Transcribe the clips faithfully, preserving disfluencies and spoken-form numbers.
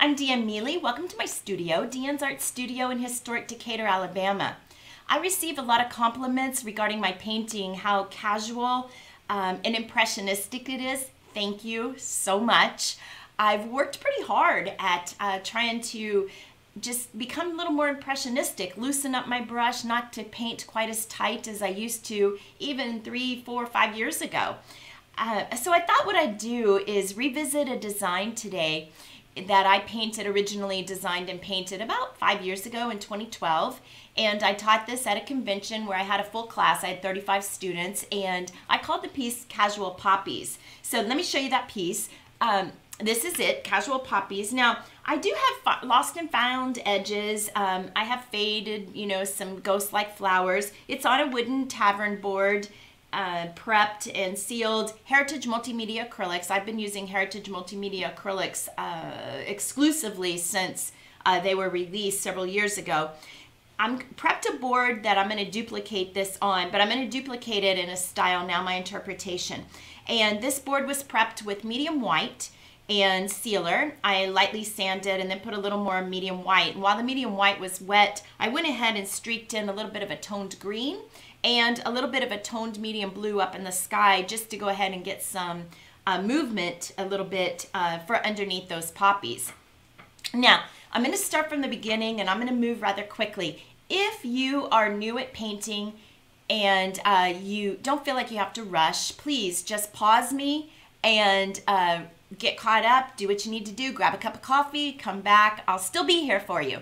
I'm DeAnn Mealy. Welcome to my studio, DeAnn's Art Studio in historic Decatur, Alabama. I received a lot of compliments regarding my painting, how casual um, and impressionistic it is. Thank you so much. I've worked pretty hard at uh, trying to just become a little more impressionistic, loosen up my brush, not to paint quite as tight as I used to even three, four, five years ago. Uh, so I thought what I'd do is revisit a design today that I painted, originally designed and painted about five years ago in twenty twelve. And I taught this at a convention where I had a full class. I had thirty-five students, and I called the piece Casual Poppies. So let me show you that piece. Um, This is it, Casual Poppies. Now, I do have lost and found edges. Um, I have faded, you know, some ghost-like flowers. It's on a wooden tavern board, uh, prepped and sealed. Heritage Multimedia Acrylics. I've been using Heritage Multimedia Acrylics uh, exclusively since uh, they were released several years ago. I'm prepped a board that I'm going to duplicate this on, but I'm going to duplicate it in a style, now my interpretation. And this board was prepped with medium white and sealer. I lightly sanded and then put a little more medium white. And while the medium white was wet, I went ahead and streaked in a little bit of a toned green and a little bit of a toned medium blue up in the sky, just to go ahead and get some uh, movement a little bit uh, for underneath those poppies. Now, I'm going to start from the beginning, and I'm going to move rather quickly. If you are new at painting and uh, you don't feel like you have to rush, please just pause me and uh, get caught up, do what you need to do, grab a cup of coffee, come back. I'll still be here for you.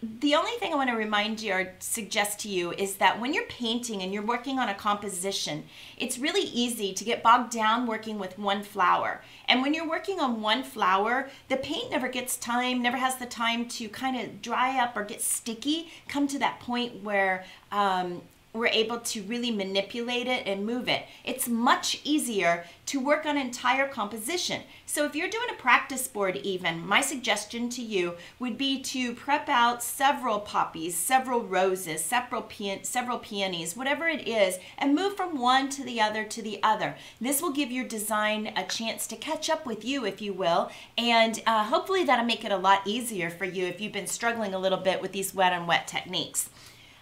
The only thing I want to remind you or suggest to you is that when you're painting and you're working on a composition, it's really easy to get bogged down working with one flower. And when you're working on one flower, the paint never gets time, never has the time to kind of dry up or get sticky, come to that point where um, we're able to really manipulate it and move it. It's much easier to work on an entire composition. So if you're doing a practice board even, my suggestion to you would be to prep out several poppies, several roses, several, peon several peonies, whatever it is, and move from one to the other to the other. This will give your design a chance to catch up with you, if you will, and uh, hopefully that'll make it a lot easier for you if you've been struggling a little bit with these wet on wet techniques.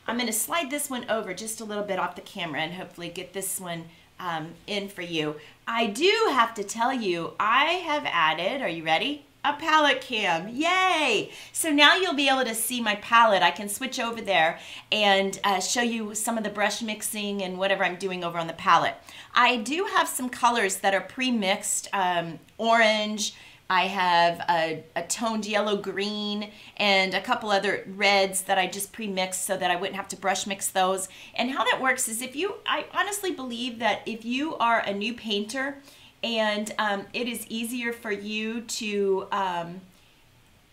I'm going to slide this one over just a little bit off the camera and hopefully get this one um, in for you. I do have to tell you, I have added, are you ready? A palette cam. Yay! So now you'll be able to see my palette. I can switch over there and uh, show you some of the brush mixing and whatever I'm doing over on the palette. I do have some colors that are pre-mixed, um, orange, I have a, a toned yellow green and a couple other reds that I just pre-mixed so that I wouldn't have to brush mix those. And how that works is if you, I honestly believe that if you are a new painter and um, it is easier for you to um,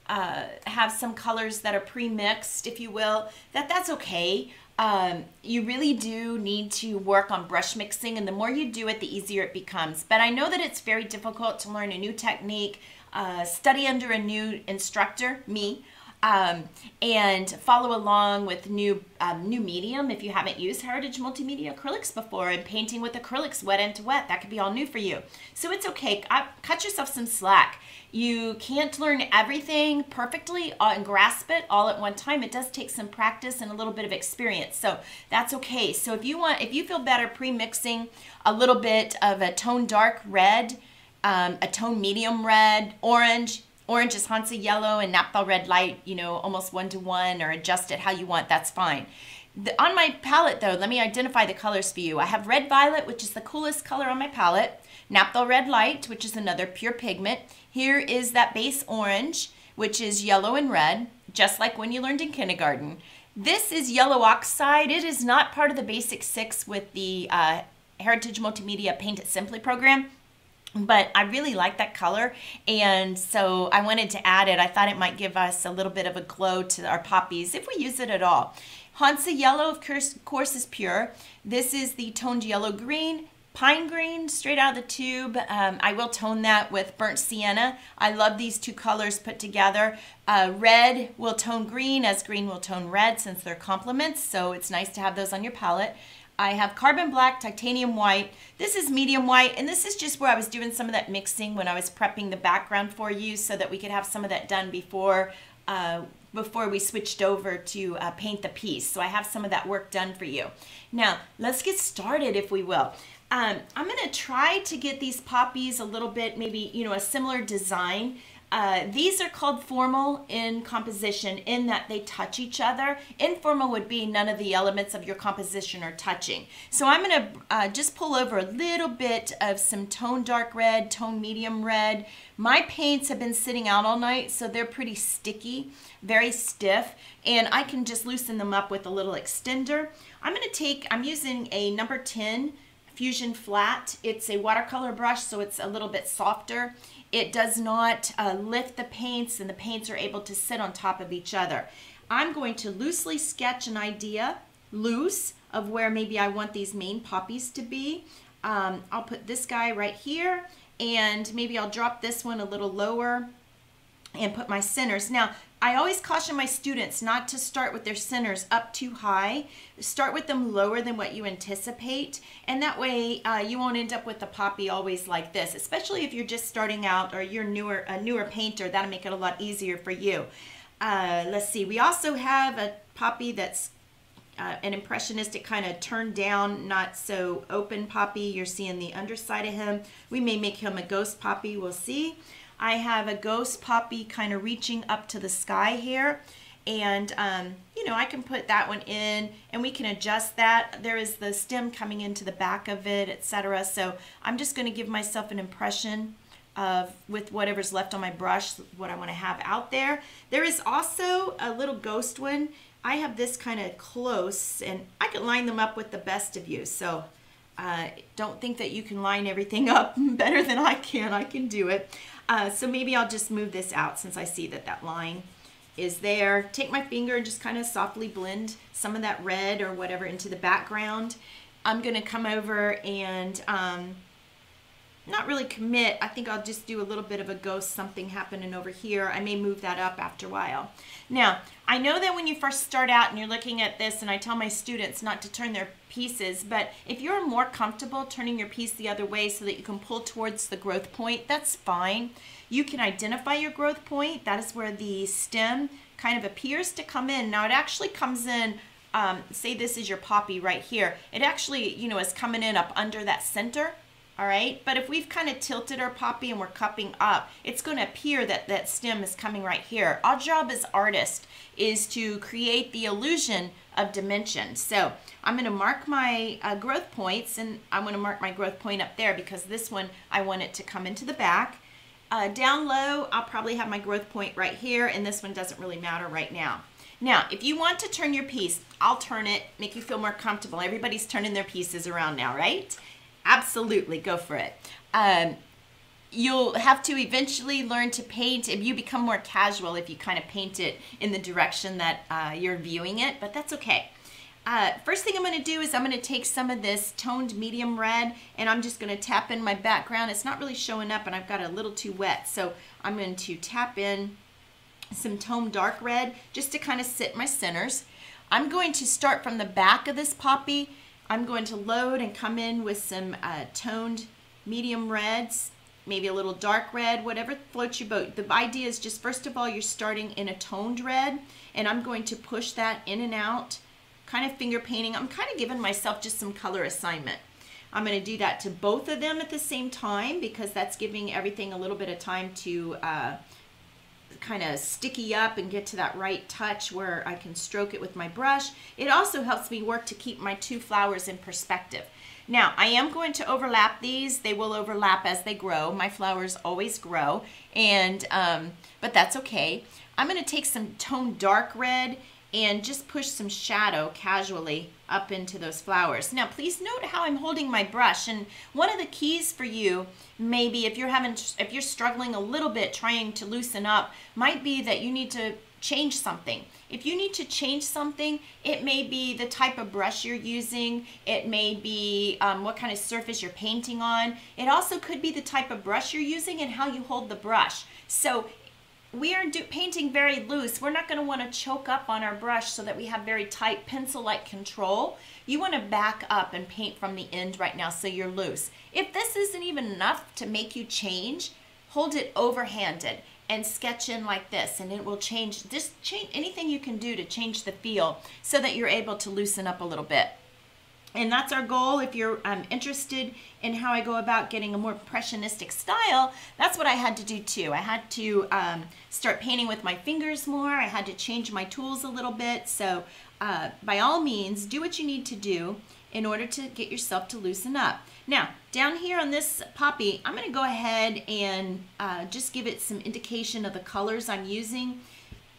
uh, have some colors that are pre-mixed, if you will, that that's okay. Um, you really do need to work on brush mixing, and the more you do it, the easier it becomes. But I know that it's very difficult to learn a new technique, uh, study under a new instructor, me, um, and follow along with new um, new medium. If you haven't used Heritage Multimedia Acrylics before and painting with acrylics wet into wet, that could be all new for you. So it's okay. Cut yourself some slack. You can't learn everything perfectly and grasp it all at one time. It does take some practice and a little bit of experience, so that's okay. So if you want, if you feel better pre-mixing a little bit of a tone dark red, um, a tone medium red, orange, orange is Hansa Yellow and Naphthol Red Light, you know, almost one-to-one, or adjust it how you want, that's fine. The, on my palette though, let me identify the colors for you. I have Red Violet, which is the coolest color on my palette. Naphthol Red Light, which is another pure pigment. Here is that base orange, which is yellow and red, just like when you learned in kindergarten. This is Yellow Oxide. It is not part of the Basic Six with the uh, Heritage Multimedia Paint It Simply program, but I really like that color, and so I wanted to add it. I thought it might give us a little bit of a glow to our poppies, if we use it at all. Hansa Yellow, of course, is pure. This is the toned yellow green. Pine Green, straight out of the tube. Um, I will tone that with Burnt Sienna. I love these two colors put together. Uh, red will tone green, as green will tone red, since they're complements, so it's nice to have those on your palette. I have Carbon Black, Titanium White. This is medium white, and this is just where I was doing some of that mixing when I was prepping the background for you so that we could have some of that done before uh, before we switched over to uh, paint the piece. So I have some of that work done for you. Now, let's get started, if we will. Um, I'm gonna try to get these poppies a little bit, maybe, you know, a similar design. Uh, these are called formal in composition in that they touch each other. Informal would be none of the elements of your composition are touching. So I'm going to uh, just pull over a little bit of some tone dark red, tone medium red. My paints have been sitting out all night, so they're pretty sticky, very stiff, and I can just loosen them up with a little extender. I'm going to take, I'm using a number ten Fusion Flat. It's a watercolor brush, so it's a little bit softer. It does not uh, lift the paints, and the paints are able to sit on top of each other. I'm going to loosely sketch an idea, loose, of where maybe I want these main poppies to be. Um, I'll put this guy right here, and maybe I'll drop this one a little lower and put my centers. Now, I always caution my students not to start with their centers up too high. Start with them lower than what you anticipate, and that way uh, you won't end up with the poppy always like this, especially if you're just starting out or you're newer, a newer painter. That'll make it a lot easier for you. Uh, let's see, we also have a poppy that's uh, an impressionistic kind of turned down, not so open poppy. You're seeing the underside of him. We may make him a ghost poppy, we'll see. I have a ghost poppy kind of reaching up to the sky here, and um, you know, I can put that one in, and we can adjust that. There is the stem coming into the back of it, et cetera. So I'm just going to give myself an impression of, with whatever's left on my brush, what I want to have out there. There is also a little ghost one. I have this kind of close, and I can line them up with the best of you. So. Uh, don't think that you can line everything up better than I can. I can do it. Uh, so maybe I'll just move this out since I see that that line is there. Take my finger and just kind of softly blend some of that red or whatever into the background. I'm going to come over and um, not really commit. I think I'll just do a little bit of a ghost something happening over here. I may move that up after a while. Now, I know that when you first start out and you're looking at this, and I tell my students not to turn their pieces, but if you're more comfortable turning your piece the other way so that you can pull towards the growth point, that's fine. You can identify your growth point. That is where the stem kind of appears to come in. Now, it actually comes in, um, say this is your poppy right here. It actually, you know, is coming in up under that center. All right, but if we've kind of tilted our poppy and we're cupping up, it's going to appear that that stem is coming right here. Our job as artists is to create the illusion of dimension. So I'm going to mark my uh, growth points, and I'm going to mark my growth point up there because this one, I want it to come into the back. Uh, down low, I'll probably have my growth point right here, and this one doesn't really matter right now. Now, if you want to turn your piece, I'll turn it, make you feel more comfortable. Everybody's turning their pieces around now, right? Absolutely, go for it. Um, you'll have to eventually learn to paint, if you become more casual, if you kind of paint it in the direction that uh, you're viewing it, but that's okay. Uh, first thing I'm going to do is I'm going to take some of this toned medium red, and I'm just going to tap in my background. It's not really showing up, and I've got a little too wet, so I'm going to tap in some toned dark red just to kind of sit my centers. I'm going to start from the back of this poppy. I'm going to load and come in with some uh, toned medium reds, maybe a little dark red, whatever floats your boat. The idea is just, first of all, you're starting in a toned red, and I'm going to push that in and out, kind of finger painting. I'm kind of giving myself just some color assignment. I'm going to do that to both of them at the same time because that's giving everything a little bit of time to uh, kind of sticky up and get to that right touch where I can stroke it with my brush. It also helps me work to keep my two flowers in perspective. Now, I am going to overlap these. They will overlap as they grow. My flowers always grow, and um, but that's okay. I'm going to take some toned dark red and just push some shadow casually up into those flowers. Now, please note how I'm holding my brush, and one of the keys for you, maybe if you're having, if you're struggling a little bit trying to loosen up, might be that you need to change something. If you need to change something, it may be the type of brush you're using, it may be um, what kind of surface you're painting on. It also could be the type of brush you're using and how you hold the brush. So we are do painting very loose, we're not going to want to choke up on our brush so that we have very tight pencil-like control. You want to back up and paint from the end right now so you're loose. If this isn't even enough to make you change, hold it overhanded and sketch in like this, and it will change. Just change anything you can do to change the feel so that you're able to loosen up a little bit. And that's our goal. If you're um, interested in how I go about getting a more impressionistic style, that's what I had to do too. I had to um, start painting with my fingers more. I had to change my tools a little bit. So uh, by all means, do what you need to do in order to get yourself to loosen up. Now, down here on this poppy, I'm going to go ahead and uh, just give it some indication of the colors I'm using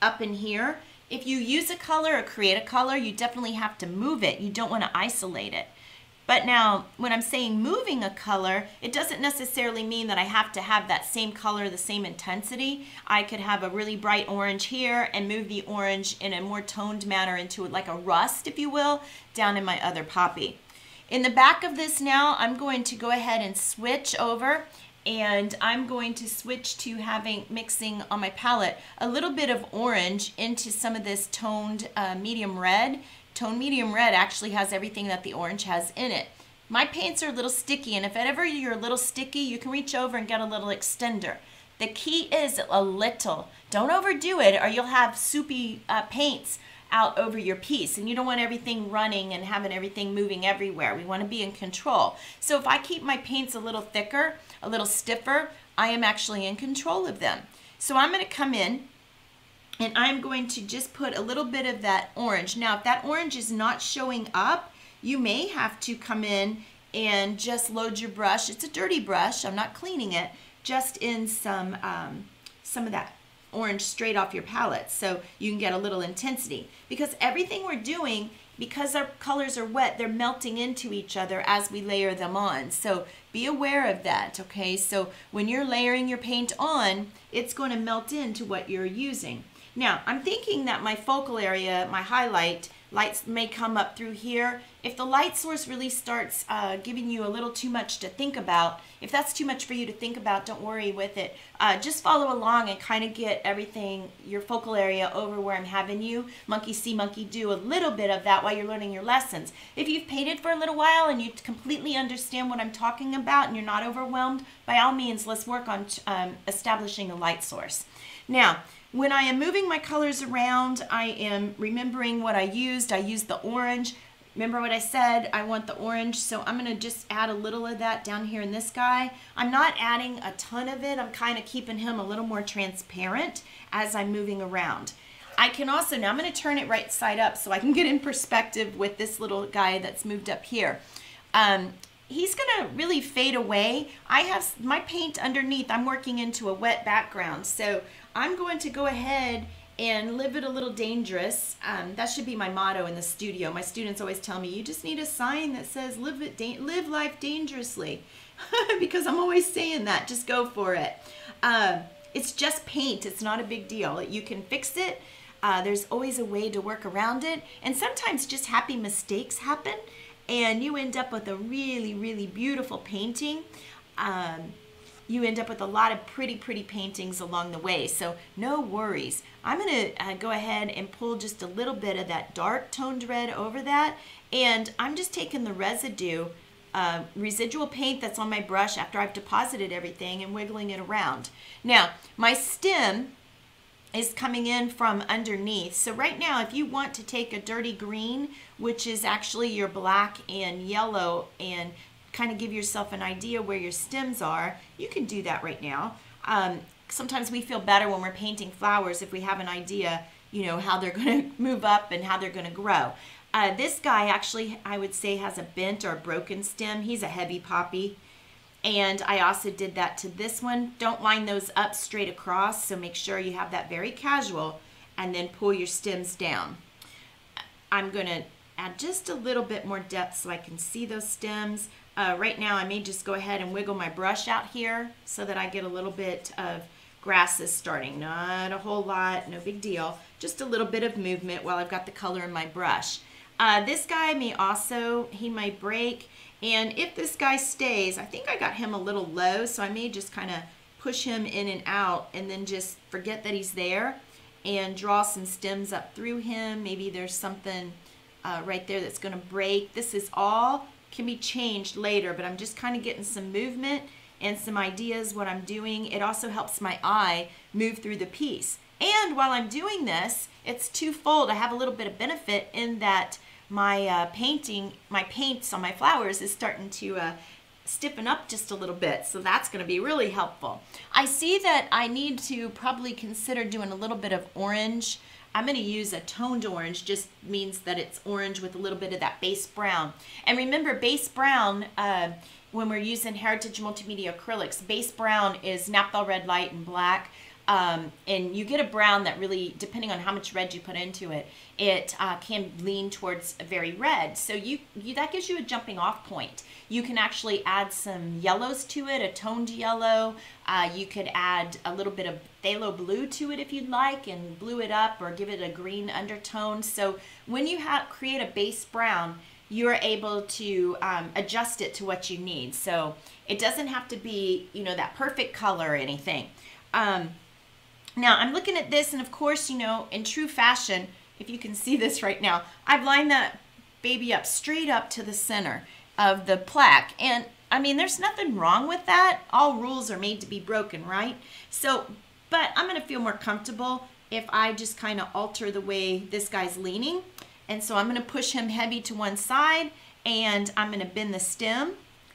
up in here. If you use a color or create a color, you definitely have to move it. You don't want to isolate it. But now, when I'm saying moving a color, it doesn't necessarily mean that I have to have that same color, the same intensity. I could have a really bright orange here and move the orange in a more toned manner into like a rust, if you will, down in my other poppy. In the back of this now, I'm going to go ahead and switch over, and I'm going to switch to having mixing on my palette a little bit of orange into some of this toned uh, medium red. Toned medium red actually has everything that the orange has in it. My paints are a little sticky, and if ever you're a little sticky, you can reach over and get a little extender. The key is a little. Don't overdo it, or you'll have soupy uh, paints out over your piece, and you don't want everything running and having everything moving everywhere. We want to be in control. So if I keep my paints a little thicker, a little stiffer, I am actually in control of them. So I'm going to come in and I'm going to just put a little bit of that orange. Now, if that orange is not showing up, you may have to come in and just load your brush. It's a dirty brush, I'm not cleaning it, just in some, um, some of that orange straight off your palette so you can get a little intensity, because everything we're doing, because our colors are wet, they're melting into each other as we layer them on. So be aware of that, okay? So when you're layering your paint on, it's going to melt into what you're using. Now, I'm thinking that my focal area, my highlight lights, may come up through here. If the light source really starts uh, giving you a little too much to think about, if that's too much for you to think about, don't worry with it. Uh, just follow along and kind of get everything, your focal area, over where I'm having you. Monkey see, monkey do a little bit of that while you're learning your lessons. If you've painted for a little while and you completely understand what I'm talking about and you're not overwhelmed, by all means, let's work on um, establishing a light source. Now, when I am moving my colors around, I am remembering what I used. I used the orange. Remember what I said? I want the orange, so I'm going to just add a little of that down here in this guy. I'm not adding a ton of it. I'm kind of keeping him a little more transparent as I'm moving around. I can also, now I'm going to turn it right side up so I can get in perspective with this little guy that's moved up here. Um, he's going to really fade away. I have my paint underneath. I'm working into a wet background, so I'm going to go ahead and live it a little dangerous. Um, that should be my motto in the studio. My students always tell me, you just need a sign that says live, it da live life dangerously, because I'm always saying that. Just go for it. Uh, it's just paint. It's not a big deal. You can fix it. Uh, there's always a way to work around it. And sometimes just happy mistakes happen, and you end up with a really, really beautiful painting. Um, you end up with a lot of pretty, pretty paintings along the way, so no worries. I'm gonna uh, go ahead and pull just a little bit of that dark toned red over that, and I'm just taking the residue, uh, residual paint that's on my brush after I've deposited everything, and wiggling it around. Now, my stem is coming in from underneath, so right now, if you want to take a dirty green, which is actually your black and yellow, and kind of give yourself an idea where your stems are, you can do that right now. Um, sometimes we feel better when we're painting flowers if we have an idea, you know, how they're going to move up and how they're going to grow. Uh, this guy actually, I would say, has a bent or a broken stem. He's a heavy poppy, and I also did that to this one. Don't line those up straight across, so make sure you have that very casual, and then pull your stems down. I'm going to add just a little bit more depth so I can see those stems. Uh, right now, I may just go ahead and wiggle my brush out here so that I get a little bit of grasses starting. Not a whole lot, no big deal. Just a little bit of movement while I've got the color in my brush. Uh, this guy may also, he might break. And if this guy stays, I think I got him a little low, so I may just kind of push him in and out, and then just forget that he's there and draw some stems up through him. Maybe there's something uh, right there that's going to break. This is all can be changed later, but I'm just kind of getting some movement and some ideas what I'm doing. It also helps my eye move through the piece. And while I'm doing this, it's twofold. I have a little bit of benefit in that my uh, painting, my paints on my flowers is starting to uh, stiffen up just a little bit, so that's going to be really helpful. I see that I need to probably consider doing a little bit of orange. I'm going to use a toned orange, just means that it's orange with a little bit of that base brown. And remember, base brown, uh, when we're using Heritage Multimedia Acrylics, base brown is Naphthol Red Light and black. Um, and you get a brown that really, depending on how much red you put into it, it uh, can lean towards very red. So you, you that gives you a jumping off point. You can actually add some yellows to it, a toned yellow. Uh, you could add a little bit of phthalo blue to it if you'd like and blue it up, or give it a green undertone. So when you have, create a base brown, you're able to um, adjust it to what you need. So it doesn't have to be, you know, that perfect color or anything. Um, Now I'm looking at this, and of course, you know, in true fashion, if you can see this right now, I've lined that baby up straight up to the center of the plaque. And I mean, there's nothing wrong with that. All rules are made to be broken, right? So, but I'm gonna feel more comfortable if I just kind of alter the way this guy's leaning. And so I'm gonna push him heavy to one side, and I'm gonna bend the stem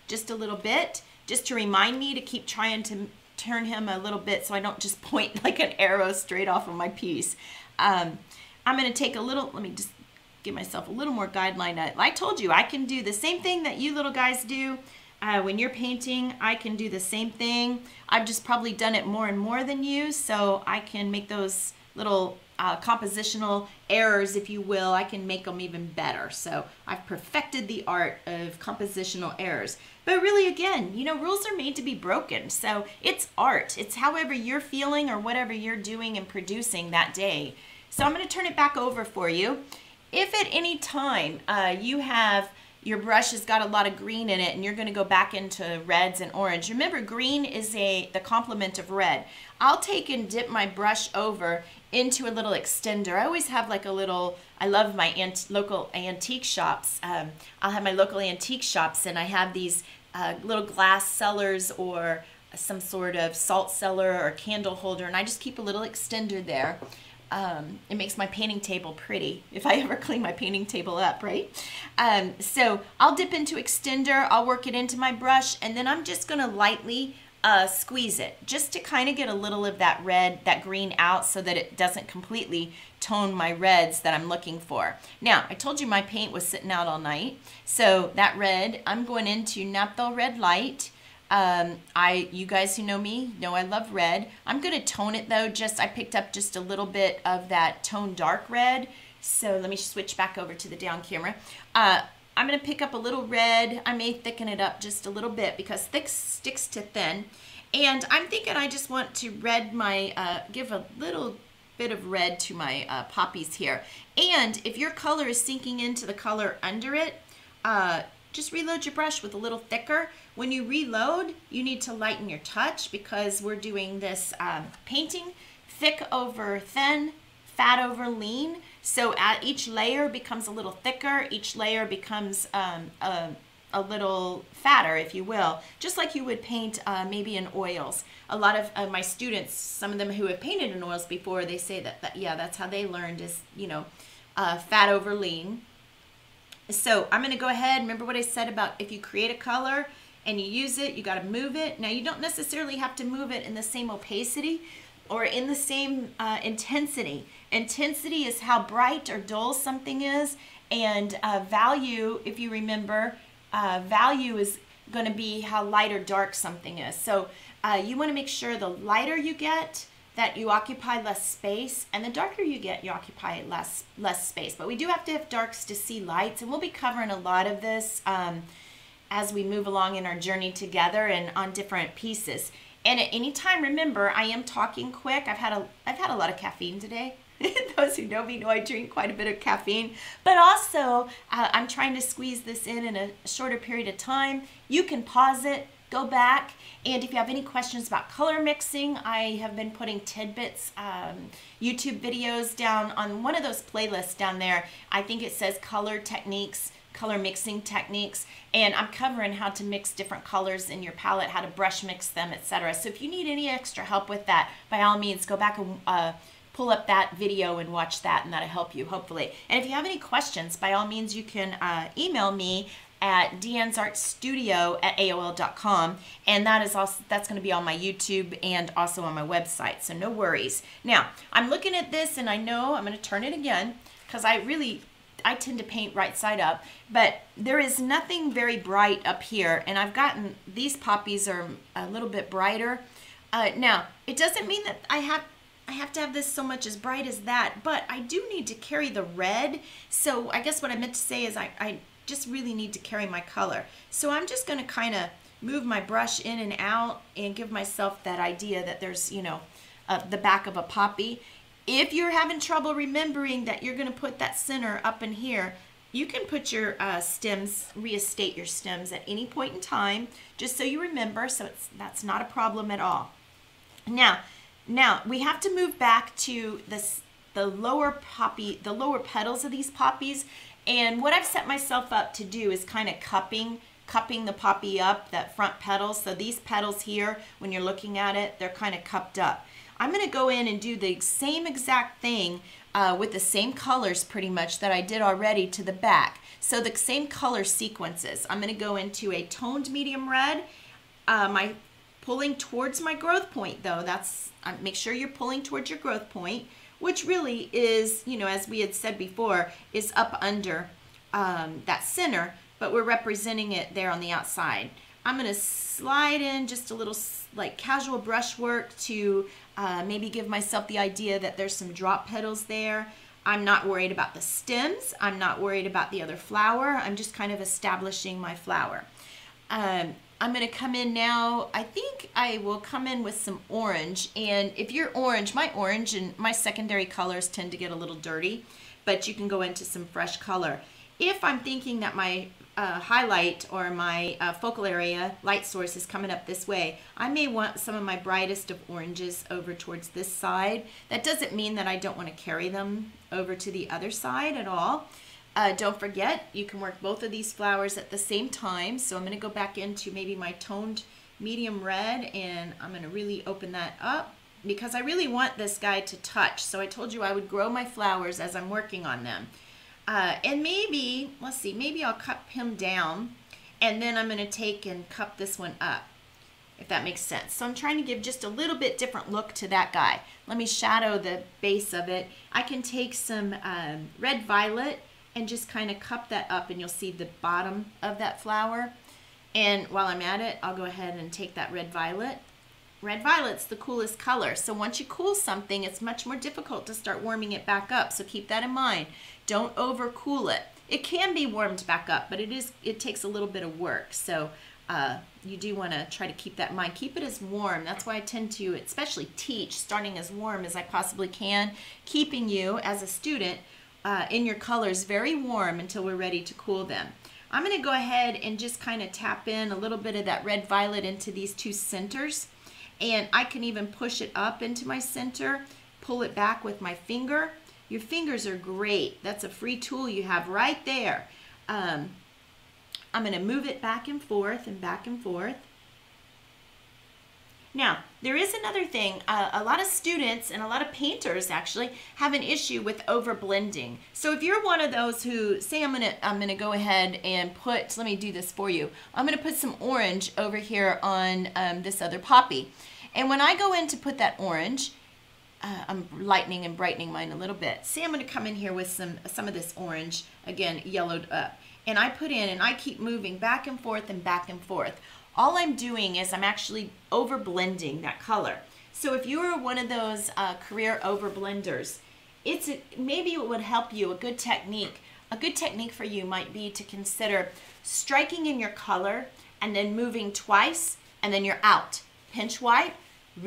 just a little bit, just to remind me to keep trying to turn him a little bit so I don't just point like an arrow straight off of my piece. Um, I'm going to take a little, let me just give myself a little more guideline. I, I told you I can do the same thing that you little guys do uh, when you're painting. I can do the same thing. I've just probably done it more and more than you, so I can make those little uh, compositional errors, if you will. I can make them even better. So I've perfected the art of compositional errors. But really, again, you know, rules are made to be broken. So it's art. It's however you're feeling or whatever you're doing and producing that day. So I'm going to turn it back over for you. If at any time uh, you have your brush has got a lot of green in it and you're going to go back into reds and orange, remember, green is a the complement of red. I'll take and dip my brush over into a little extender. I always have like a little, I love my ant, local antique shops. Um, I'll have my local antique shops, and I have these uh, little glass cellars or some sort of salt cellar or candle holder, and I just keep a little extender there. Um, it makes my painting table pretty if I ever clean my painting table up, right? Um, so I'll dip into extender, I'll work it into my brush, and then I'm just gonna lightly uh, squeeze it just to kind of get a little of that red, that green out, so that it doesn't completely tone my reds that I'm looking for. Now, I told you my paint was sitting out all night, so that red, I'm going into Naphthol Red Light. Um, I, you guys who know me know I love red. I'm going to tone it though. Just, I picked up just a little bit of that tone dark red. So let me switch back over to the down camera. Uh, I'm going to pick up a little red. I may thicken it up just a little bit because thick sticks to thin. And I'm thinking I just want to red my, uh, give a little bit of red to my uh, poppies here. And if your color is sinking into the color under it, uh, just reload your brush with a little thicker. When you reload, you need to lighten your touch because we're doing this um, painting thick over thin, fat over lean. So at each layer becomes a little thicker, each layer becomes um, a, a little fatter, if you will, just like you would paint uh, maybe in oils. A lot of uh, my students, some of them who have painted in oils before, they say that, that yeah, that's how they learned is, you know, uh, fat over lean. So I'm going to go ahead, remember what I said about if you create a color and you use it, you got to move it. Now you don't necessarily have to move it in the same opacity or in the same uh, intensity. Intensity is how bright or dull something is, and uh, value, if you remember, uh, value is going to be how light or dark something is. So uh, you want to make sure the lighter you get, that you occupy less space, and the darker you get, you occupy less less space. But we do have to have darks to see lights, and we'll be covering a lot of this um, as we move along in our journey together and on different pieces. And at any time, remember, I am talking quick. I've had a I've had a lot of caffeine today. Those who know me know I drink quite a bit of caffeine, but also uh, I'm trying to squeeze this in in a shorter period of time. You can pause it, go back, and if you have any questions about color mixing, I have been putting tidbits, um, YouTube videos down on one of those playlists down there. I think it says color techniques, color mixing techniques, and I'm covering how to mix different colors in your palette, how to brush mix them, et cetera. So if you need any extra help with that, by all means, go back and uh, pull up that video and watch that, and that'll help you, hopefully. And if you have any questions, by all means, you can uh, email me at D Ann's Art Studio at A O L dot com, and that is also, that's going to be on my YouTube and also on my website, so no worries. Now, I'm looking at this, and I know I'm going to turn it again, because I really, I tend to paint right side up, but there is nothing very bright up here, and I've gotten, these poppies are a little bit brighter. Uh, now, it doesn't mean that I have I have to have this so much as bright as that, but I do need to carry the red, so I guess what I meant to say is I, I just really need to carry my color. So I'm just going to kind of move my brush in and out and give myself that idea that there's, you know, uh, the back of a poppy. If you're having trouble remembering that you're going to put that center up in here, you can put your uh, stems, re-estate your stems at any point in time, just so you remember, so it's, that's not a problem at all. Now, now we have to move back to this, the lower poppy, the lower petals of these poppies. And what I've set myself up to do is kind of cupping, cupping the poppy up, that front petal. So these petals here, when you're looking at it, they're kind of cupped up. I'm going to go in and do the same exact thing uh, with the same colors pretty much that I did already to the back. So the same color sequences. I'm going to go into a toned medium red. Uh, my pulling towards my growth point though. That's uh, make sure you're pulling towards your growth point, which really is, you know, as we had said before, is up under um, that center, but we're representing it there on the outside. I'm going to slide in just a little like casual brushwork to uh, maybe give myself the idea that there's some drop petals there. I'm not worried about the stems. I'm not worried about the other flower. I'm just kind of establishing my flower. Um, I'm going to come in now, I think I will come in with some orange, and if you're orange, my orange and my secondary colors tend to get a little dirty, but you can go into some fresh color. If I'm thinking that my uh, highlight or my uh, focal area light source is coming up this way, I may want some of my brightest of oranges over towards this side. That doesn't mean that I don't want to carry them over to the other side at all. Uh, don't forget, you can work both of these flowers at the same time. So I'm going to go back into maybe my toned medium red, and I'm going to really open that up because I really want this guy to touch. So I told you I would grow my flowers as I'm working on them. Uh, and maybe, let's see, maybe I'll cup him down, and then I'm going to take and cup this one up, if that makes sense. So I'm trying to give just a little bit different look to that guy. Let me shadow the base of it. I can take some um, red violet and just kind of cup that up, and you'll see the bottom of that flower. And while I'm at it, I'll go ahead and take that red violet. Red violet's the coolest color, so once you cool something, it's much more difficult to start warming it back up, so keep that in mind. Don't overcool it. It can be warmed back up, but it is it takes a little bit of work, so uh, you do want to try to keep that in mind. Keep it as warm. That's why I tend to especially teach starting as warm as I possibly can, keeping you as a student Uh, in your colors very warm until we're ready to cool them. I'm going to go ahead and just kind of tap in a little bit of that red violet into these two centers, and I can even push it up into my center, pull it back with my finger. Your fingers are great. That's a free tool you have right there. Um, I'm going to move it back and forth and back and forth. Now, there is another thing. Uh, a lot of students and a lot of painters actually have an issue with overblending. So if you're one of those who say, I'm gonna, I'm gonna go ahead and put, let me do this for you. I'm gonna put some orange over here on um, this other poppy. And when I go in to put that orange, uh, I'm lightening and brightening mine a little bit. Say I'm gonna come in here with some, some of this orange, again, yellowed up. And I put in and I keep moving back and forth and back and forth. All I'm doing is I'm actually overblending that color. So if you are one of those uh, career overblenders, it's a, maybe it would help you, a good technique. A good technique for you might be to consider striking in your color and then moving twice, and then you're out. Pinch wipe,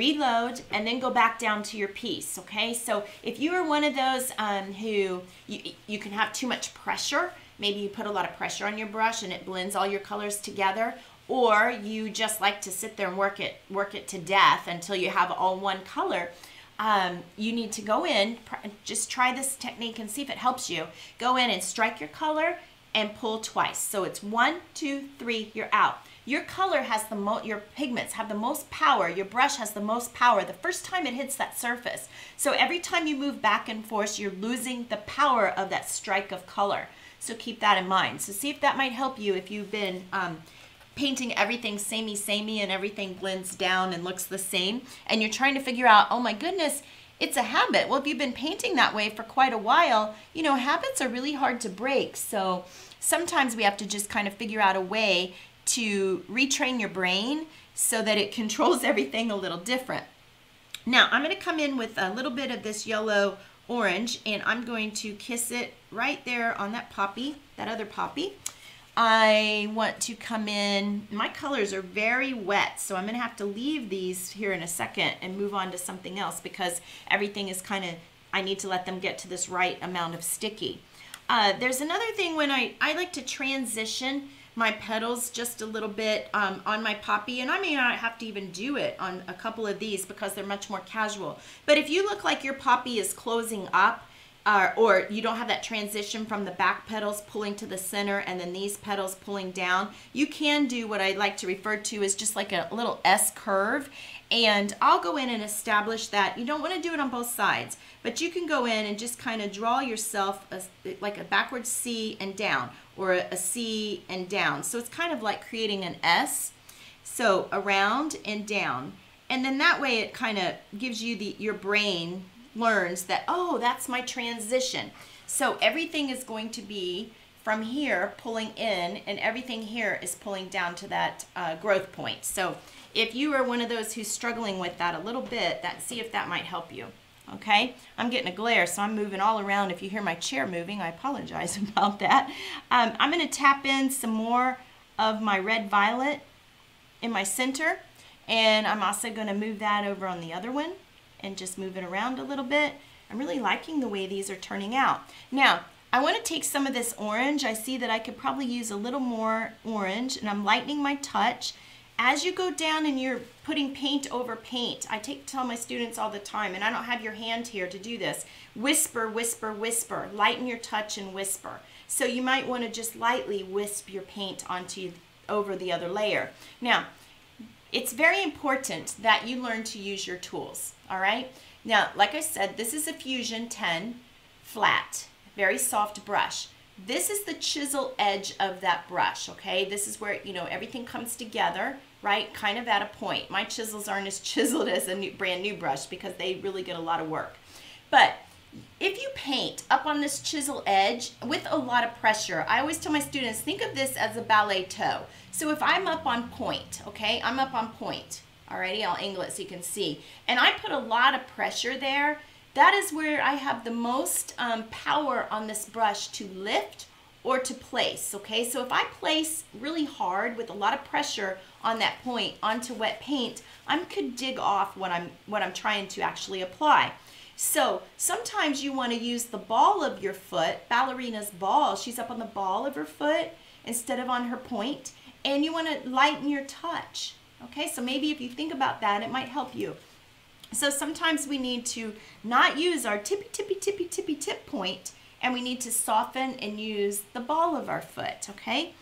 reload, and then go back down to your piece, okay? So if you are one of those um, who you, you can have too much pressure, maybe you put a lot of pressure on your brush and it blends all your colors together, or you just like to sit there and work it, work it to death until you have all one color, um, you need to go in, just try this technique and see if it helps you. Go in and strike your color and pull twice. So it's one, two, three, you're out. Your color has the most, your pigments have the most power, your brush has the most power the first time it hits that surface. So every time you move back and forth, you're losing the power of that strike of color. So keep that in mind. So see if that might help you if you've been um, painting everything samey-samey and everything blends down and looks the same, and you're trying to figure out, oh my goodness, it's a habit. Well, if you've been painting that way for quite a while, you know, habits are really hard to break. So sometimes we have to just kind of figure out a way to retrain your brain so that it controls everything a little different. Now I'm going to come in with a little bit of this yellow orange, and I'm going to kiss it right there on that poppy, that other poppy. I want to come in, my colors are very wet, so I'm going to have to leave these here in a second and move on to something else because everything is kind of, I need to let them get to this right amount of sticky. Uh, there's another thing when I, I like to transition my petals just a little bit um, on my poppy, and I may not have to even do it on a couple of these because they're much more casual. But if you look like your poppy is closing up, uh, or you don't have that transition from the back petals pulling to the center and then these petals pulling down, you can do what I like to refer to as just like a little S curve. And I'll go in and establish that. You don't want to do it on both sides, but you can go in and just kind of draw yourself a, like a backward C and down, or a C and down. So it's kind of like creating an S, so around and down. And then that way it kind of gives you the, your brain learns that, oh, that's my transition. So everything is going to be from here pulling in, and everything here is pulling down to that uh, growth point. So if you are one of those who's struggling with that a little bit, that, see if that might help you. Okay, I'm getting a glare, so I'm moving all around. If you hear my chair moving, I apologize about that. Um, I'm going to tap in some more of my red violet in my center, and I'm also going to move that over on the other one and just move it around a little bit. I'm really liking the way these are turning out. Now, I want to take some of this orange. I see that I could probably use a little more orange, and I'm lightening my touch. As you go down and you're putting paint over paint, I take, tell my students all the time, and I don't have your hand here to do this, whisper, whisper, whisper, lighten your touch and whisper. So you might want to just lightly wisp your paint onto, over the other layer. Now, it's very important that you learn to use your tools, all right? Now, like I said, this is a Fusion ten flat, very soft brush. This is the chisel edge of that brush, okay? This is where, you know, everything comes together, right? Kind of at a point. My chisels aren't as chiseled as a new, brand new brush because they really get a lot of work. But if you paint up on this chisel edge with a lot of pressure, I always tell my students, think of this as a ballet toe. So if I'm up on point, okay? I'm up on point. Alrighty, I'll angle it so you can see. And I put a lot of pressure there. That is where I have the most um, power on this brush to lift or to place, okay? So if I place really hard with a lot of pressure on that point onto wet paint, I could dig off what I'm, what I'm trying to actually apply. So sometimes you want to use the ball of your foot, ballerina's ball, she's up on the ball of her foot instead of on her point, and you want to lighten your touch, okay? So maybe if you think about that, it might help you. So sometimes we need to not use our tippy, tippy, tippy, tippy, tip point, and we need to soften and use the ball of our foot, okay?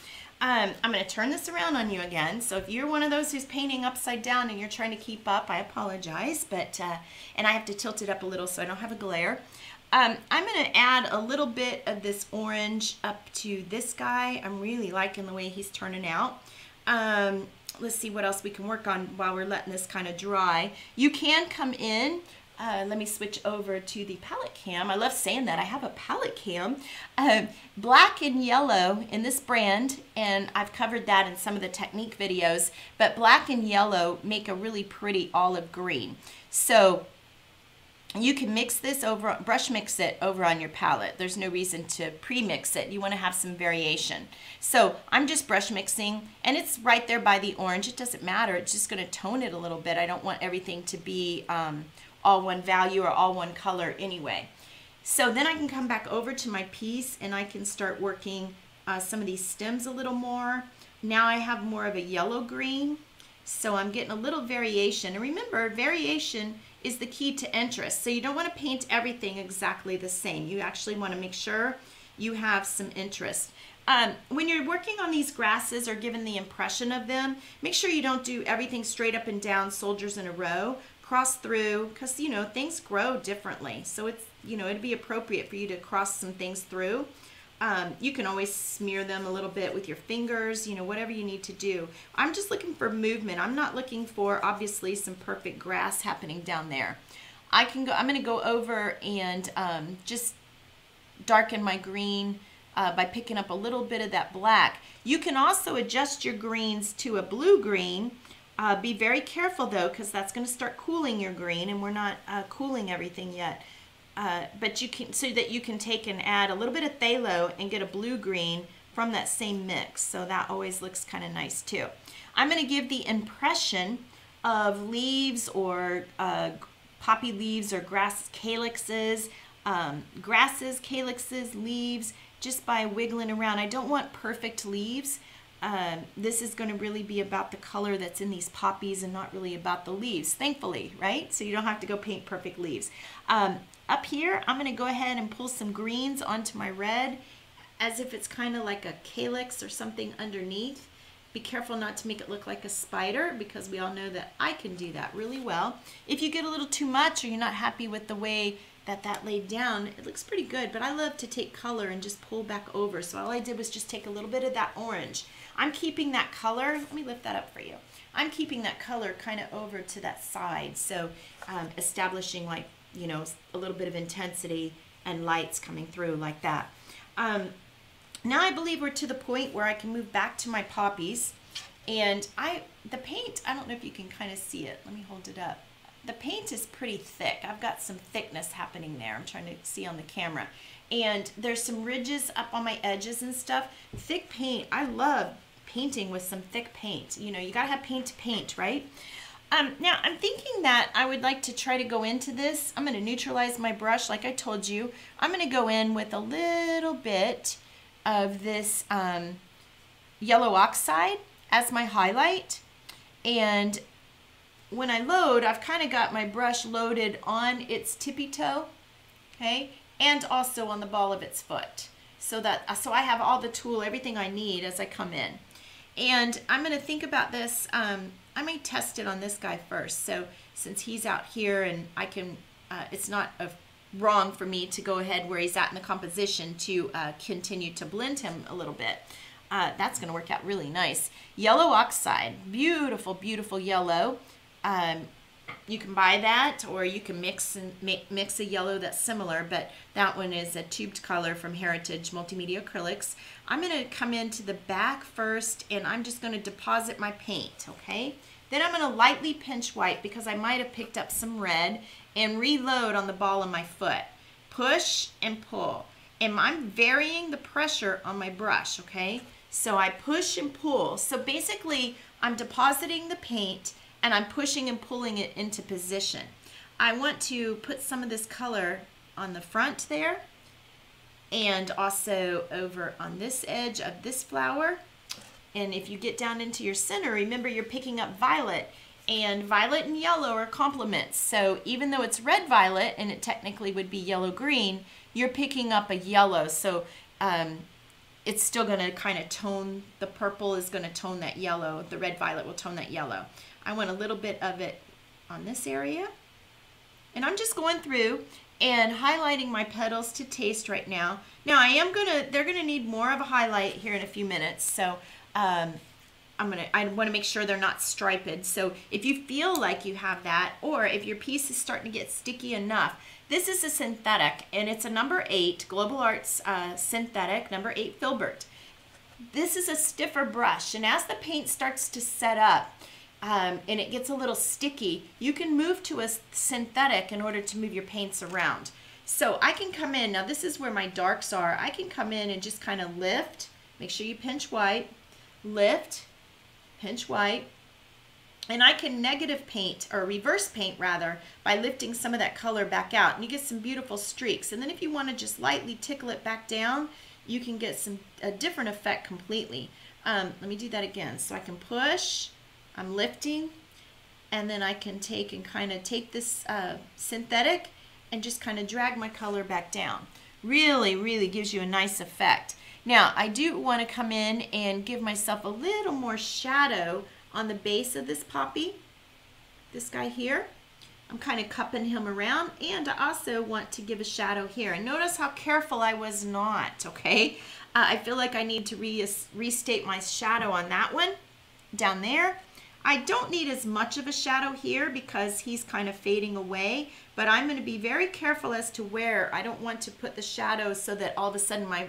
Um, I'm going to turn this around on you again. So if you're one of those who's painting upside down and you're trying to keep up, I apologize, but, uh, and I have to tilt it up a little so I don't have a glare. Um, I'm going to add a little bit of this orange up to this guy. I'm really liking the way he's turning out. Um, Let's see what else we can work on while we're letting this kind of dry. You can come in. Uh, let me switch over to the palette cam. I love saying that. I have a palette cam. Uh, black and yellow in this brand, and I've covered that in some of the technique videos, but black and yellow make a really pretty olive green. So you can mix this over, brush mix it over on your palette. There's no reason to pre-mix it. You want to have some variation. So I'm just brush mixing, and it's right there by the orange. It doesn't matter. It's just going to tone it a little bit. I don't want everything to be um, all one value or all one color anyway. So then I can come back over to my piece, and I can start working uh, some of these stems a little more. Now I have more of a yellow green, so I'm getting a little variation. And remember, variation is the key to interest. So you don't want to paint everything exactly the same. You actually want to make sure you have some interest. Um, when you're working on these grasses or given the impression of them, make sure you don't do everything straight up and down, soldiers in a row, cross through, because, you know, things grow differently. So it's, you know, it'd be appropriate for you to cross some things through. Um, you can always smear them a little bit with your fingers, you know, whatever you need to do. I'm just looking for movement. I'm not looking for, obviously, some perfect grass happening down there. I can go, I'm going to go over and um, just darken my green uh, by picking up a little bit of that black. You can also adjust your greens to a blue green. Uh, be very careful, though, because that's going to start cooling your green, and we're not uh, cooling everything yet. Uh, but you can, so that you can take and add a little bit of phthalo and get a blue green from that same mix. So that always looks kind of nice too. I'm going to give the impression of leaves or uh, poppy leaves or grass calyxes, um, grasses, calyxes, leaves, just by wiggling around. I don't want perfect leaves. Uh, this is going to really be about the color that's in these poppies and not really about the leaves, thankfully, right? So you don't have to go paint perfect leaves. Um, Up here, I'm going to go ahead and pull some greens onto my red as if it's kind of like a calyx or something underneath. Be careful not to make it look like a spider, because we all know that I can do that really well. If you get a little too much or you're not happy with the way that that laid down, it looks pretty good, but I love to take color and just pull back over. So all I did was just take a little bit of that orange. I'm keeping that color. Let me lift that up for you. I'm keeping that color kind of over to that side, so um, establishing, like, you know, a little bit of intensity and lights coming through like that. Um, now I believe we're to the point where I can move back to my poppies, and I the paint, I don't know if you can kind of see it. Let me hold it up. The paint is pretty thick. I've got some thickness happening there. I'm trying to see on the camera. And there's some ridges up on my edges and stuff. Thick paint. I love painting with some thick paint. You know, you gotta have paint to paint, right? Um, now, I'm thinking that I would like to try to go into this. I'm going to neutralize my brush like I told you. I'm going to go in with a little bit of this um, yellow oxide as my highlight. And when I load, I've kind of got my brush loaded on its tippy toe, okay, and also on the ball of its foot. So, that, so I have all the tool, everything I need as I come in. And I'm going to think about this. Um, I may test it on this guy first. So since he's out here and I can, uh, it's not a, wrong for me to go ahead where he's at in the composition to uh, continue to blend him a little bit. Uh, that's going to work out really nice. Yellow oxide, beautiful, beautiful yellow. Um, you can buy that, or you can mix and make, mix a yellow that's similar, but that one is a tubed color from Heritage Multimedia Acrylics. I'm going to come into the back first, and I'm just going to deposit my paint, okay? Then I'm going to lightly pinch white, because I might have picked up some red, and reload on the ball of my foot. Push and pull. And I'm varying the pressure on my brush, okay? So I push and pull. So basically, I'm depositing the paint, and I'm pushing and pulling it into position. I want to put some of this color on the front there, and also over on this edge of this flower. And if you get down into your center, remember you're picking up violet, and violet and yellow are complements. So even though it's red violet, and it technically would be yellow green, you're picking up a yellow. So um, it's still gonna kind of tone, the purple is gonna tone that yellow, the red violet will tone that yellow. I want a little bit of it on this area. And I'm just going through and highlighting my petals to taste right now. Now I am gonna, they're gonna need more of a highlight here in a few minutes. So um, I'm gonna, I wanna make sure they're not striped. So if you feel like you have that, or if your piece is starting to get sticky enough, this is a synthetic, and it's a number eight, Global Arts uh, synthetic, number eight Filbert. This is a stiffer brush, and as the paint starts to set up, Um, and it gets a little sticky, you can move to a synthetic in order to move your paints around. So I can come in, now this is where my darks are, I can come in and just kind of lift, make sure you pinch white, lift, pinch white, and I can negative paint, or reverse paint rather, by lifting some of that color back out, and you get some beautiful streaks. And then if you want to just lightly tickle it back down, you can get some a different effect completely. Um, let me do that again. So I can push, I'm lifting, and then I can take and kind of take this uh, synthetic and just kind of drag my color back down. Really, really gives you a nice effect. Now, I do want to come in and give myself a little more shadow on the base of this poppy, this guy here. I'm kind of cupping him around, and I also want to give a shadow here. And notice how careful I was not, okay? Uh, I feel like I need to re restate my shadow on that one down there. I don't need as much of a shadow here because he's kind of fading away, but I'm going to be very careful as to where. I don't want to put the shadows so that all of a sudden my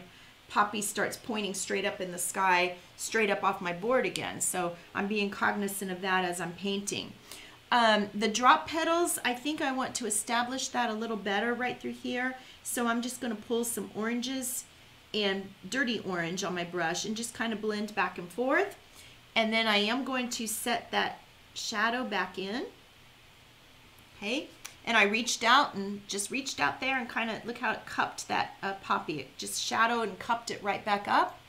poppy starts pointing straight up in the sky, straight up off my board again. So I'm being cognizant of that as I'm painting. Um, the drop petals, I think I want to establish that a little better right through here. So I'm just going to pull some oranges and dirty orange on my brush and just kind of blend back and forth. And then I am going to set that shadow back in. Okay. And I reached out and just reached out there and kind of look how it cupped that uh, poppy. It just shadowed and cupped it right back up.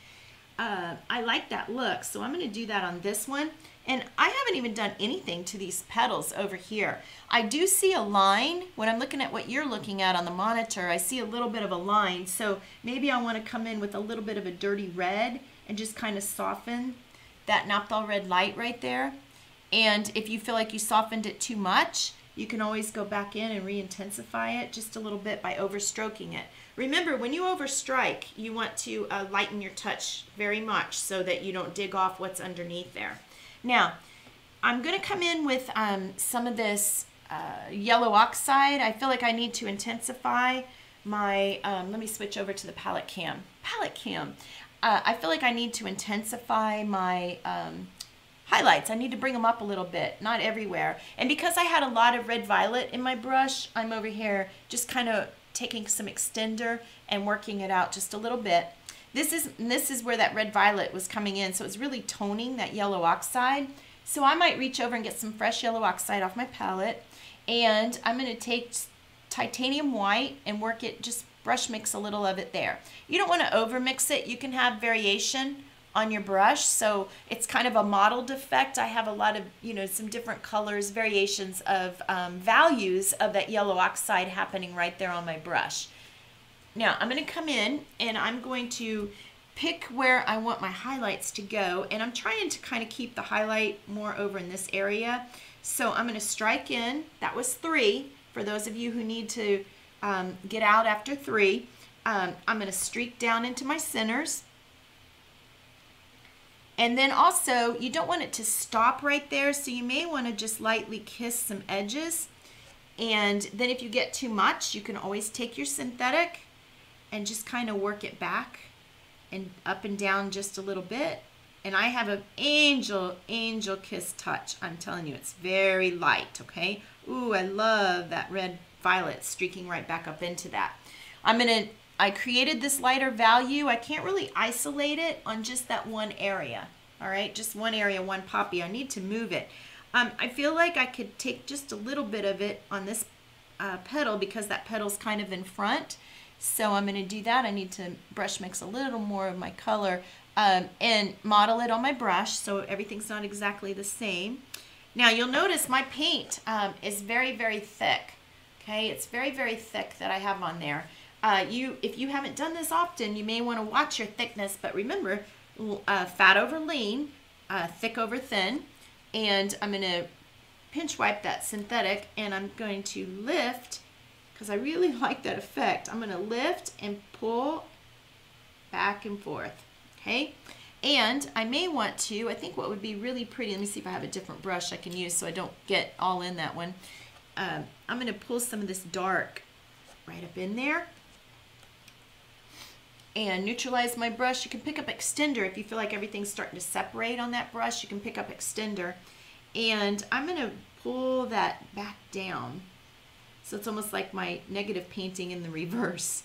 Uh, I like that look, so I'm going to do that on this one. And I haven't even done anything to these petals over here. I do see a line. When I'm looking at what you're looking at on the monitor, I see a little bit of a line. So maybe I want to come in with a little bit of a dirty red and just kind of soften that Naphthol Red Light right there. And if you feel like you softened it too much, you can always go back in and re-intensify it just a little bit by overstroking it. Remember, when you overstrike, you want to uh, lighten your touch very much so that you don't dig off what's underneath there. Now, I'm gonna come in with um, some of this uh, yellow oxide. I feel like I need to intensify my, um, let me switch over to the palette cam. Palette cam. Uh, I feel like I need to intensify my, um, highlights. I need to bring them up a little bit, not everywhere. And because I had a lot of red violet in my brush, I'm over here just kind of taking some extender and working it out just a little bit. This is, this is where that red violet was coming in, so it's really toning that yellow oxide. So I might reach over and get some fresh yellow oxide off my palette, and I'm going to take titanium white and work it, just brush mix a little of it there. You don't want to over mix it. You can have variation on your brush, so it's kind of a mottled effect. I have a lot of, you know, some different colors, variations of um, values of that yellow oxide happening right there on my brush. Now I'm going to come in and I'm going to pick where I want my highlights to go, and I'm trying to kind of keep the highlight more over in this area. So I'm going to strike in. That was three for those of you who need to um, get out after three. Um, I'm going to streak down into my centers. And then also, you don't want it to stop right there, so you may want to just lightly kiss some edges. And then if you get too much, you can always take your synthetic and just kind of work it back and up and down just a little bit. And I have an angel, angel kiss touch. I'm telling you, it's very light, okay? Ooh, I love that red violet streaking right back up into that. I'm going to... I created this lighter value. I can't really isolate it on just that one area, all right? Just one area, one poppy. I need to move it. Um, I feel like I could take just a little bit of it on this uh, petal because that petal's kind of in front. So I'm going to do that. I need to brush mix a little more of my color um, and model it on my brush so everything's not exactly the same. Now you'll notice my paint um, is very, very thick, okay? It's very, very thick that I have on there. Uh, you, if you haven't done this often, you may want to watch your thickness, but remember, uh, fat over lean, uh, thick over thin, and I'm going to pinch wipe that synthetic, and I'm going to lift, because I really like that effect. I'm going to lift and pull back and forth, okay? And I may want to, I think what would be really pretty, let me see if I have a different brush I can use so I don't get all in that one. Uh, I'm going to pull some of this dark right up in there and neutralize my brush. You can pick up extender if you feel like everything's starting to separate on that brush. You can pick up extender, and I'm going to pull that back down. So it's almost like my negative painting in the reverse,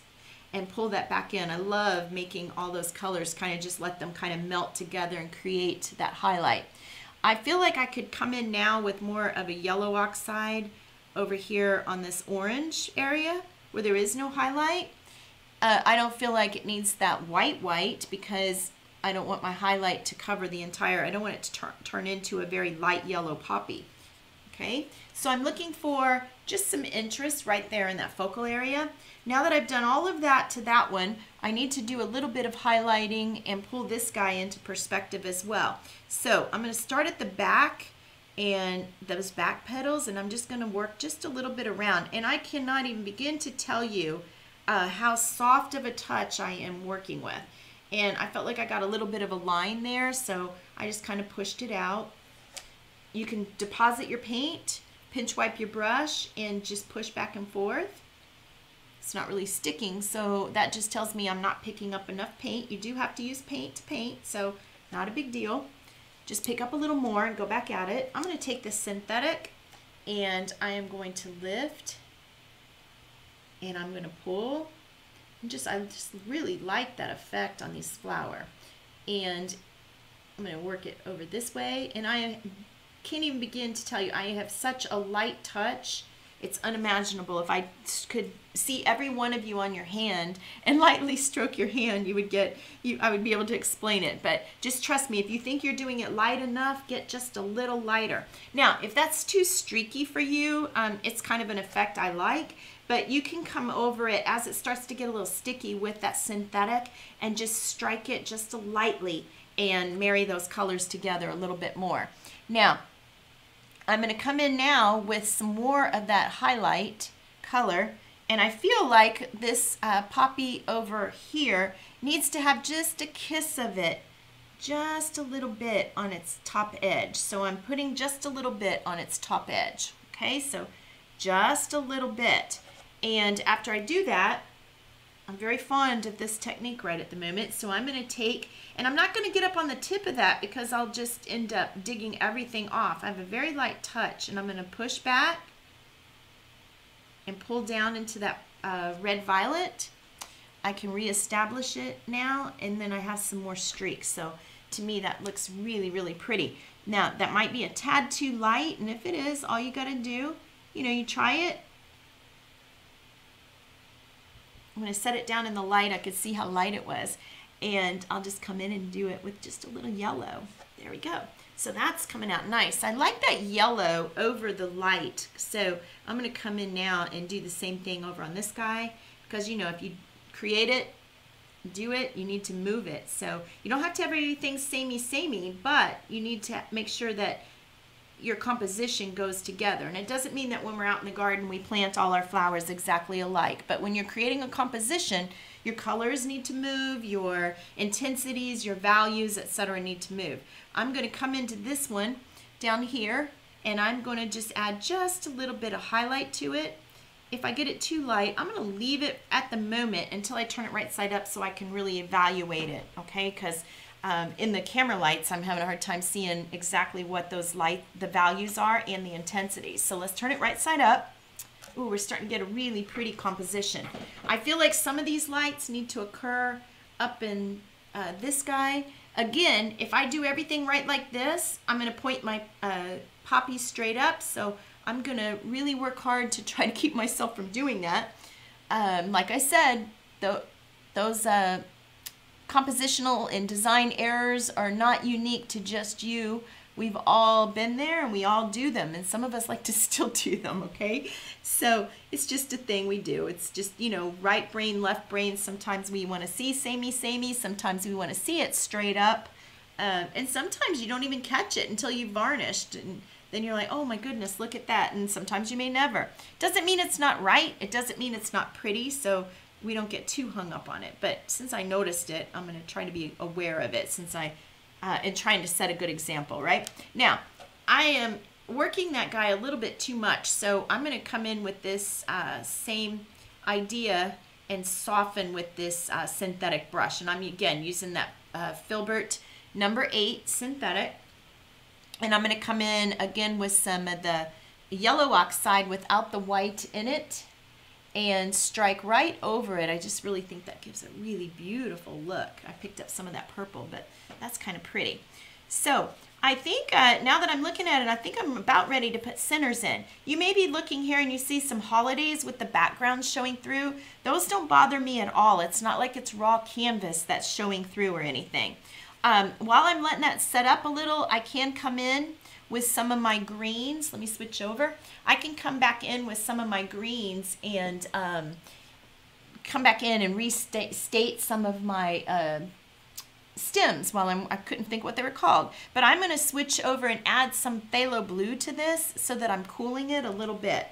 and pull that back in. I love making all those colors kind of just let them kind of melt together and create that highlight. I feel like I could come in now with more of a yellow oxide over here on this orange area where there is no highlight. Uh, I don't feel like it needs that white white because I don't want my highlight to cover the entire, I don't want it to turn, turn into a very light yellow poppy. Okay, so I'm looking for just some interest right there in that focal area. Now that I've done all of that to that one, I need to do a little bit of highlighting and pull this guy into perspective as well. So I'm going to start at the back and those back petals, and I'm just going to work just a little bit around. And I cannot even begin to tell you uh, how soft of a touch I am working with. And I felt like I got a little bit of a line there, so I just kind of pushed it out. You can deposit your paint, pinch wipe your brush, and just push back and forth. It's not really sticking, so that just tells me I'm not picking up enough paint. You do have to use paint to paint, so not a big deal. Just pick up a little more and go back at it. I'm going to take this synthetic, and I am going to lift, and I'm going to pull. And just I just really like that effect on this flower. And I'm going to work it over this way, and I can't even begin to tell you, I have such a light touch, it's unimaginable. If I could see every one of you on your hand and lightly stroke your hand, you would get, you, I would be able to explain it, but just trust me, if you think you're doing it light enough, get just a little lighter. Now, if that's too streaky for you, um, it's kind of an effect I like, but you can come over it as it starts to get a little sticky with that synthetic and just strike it just lightly and marry those colors together a little bit more. Now, I'm going to come in now with some more of that highlight color, and I feel like this uh, poppy over here needs to have just a kiss of it, just a little bit on its top edge. So I'm putting just a little bit on its top edge. Okay, so just a little bit. And after I do that, I'm very fond of this technique right at the moment, so I'm going to take, and I'm not going to get up on the tip of that because I'll just end up digging everything off. I have a very light touch, and I'm going to push back and pull down into that uh, red violet. I can reestablish it now, and then I have some more streaks, so to me that looks really, really pretty. Now, that might be a tad too light, and if it is, all you got to do, you know, you try it. I'm going to set it down in the light. I could see how light it was. And I'll just come in and do it with just a little yellow. There we go. So that's coming out nice. I like that yellow over the light. So I'm going to come in now and do the same thing over on this guy. Because, you know, if you create it, do it, you need to move it. So you don't have to have anything samey-samey, but you need to make sure that your composition goes together. And it doesn't mean that when we're out in the garden we plant all our flowers exactly alike, but when you're creating a composition, your colors need to move, your intensities, your values, et cetera need to move. I'm going to come into this one down here, and I'm going to just add just a little bit of highlight to it. If I get it too light, I'm going to leave it at the moment until I turn it right side up so I can really evaluate it, okay? Because Um, in the camera lights, I'm having a hard time seeing exactly what those light, the values are and the intensity. So let's turn it right side up. Ooh, we're starting to get a really pretty composition. I feel like some of these lights need to occur up in uh, this guy. Again, if I do everything right like this, I'm going to point my uh, poppy straight up. So I'm going to really work hard to try to keep myself from doing that. Um, like I said, the, those... Uh, Compositional and design errors are not unique to just you. We've all been there and we all do them, and some of us like to still do them, okay? So it's just a thing we do. It's just, you know, right brain, left brain. Sometimes we want to see samey, samey. Sometimes we want to see it straight up. Um, and sometimes you don't even catch it until you've varnished. And then you're like, oh my goodness, look at that. And sometimes you may never. Doesn't mean it's not right. It doesn't mean it's not pretty. So we don't get too hung up on it, but since I noticed it, I'm going to try to be aware of it since I uh, am trying to set a good example, right? Now, I am working that guy a little bit too much, so I'm going to come in with this uh, same idea and soften with this uh, synthetic brush, and I'm, again, using that uh, Filbert number eight synthetic, and I'm going to come in, again, with some of the yellow oxide without the white in it, and strike right over it. I just really think that gives a really beautiful look. I picked up some of that purple, but that's kind of pretty. So I think uh, now that I'm looking at it, I think I'm about ready to put centers in. You may be looking here and you see some holidays with the background showing through. Those don't bother me at all. It's not like it's raw canvas that's showing through or anything. Um, while I'm letting that set up a little, I can come in with some of my greens. Let me switch over. I can come back in with some of my greens and um, come back in and restate state some of my uh, stems while I'm, I couldn't think what they were called. But I'm going to switch over and add some phthalo blue to this so that I'm cooling it a little bit.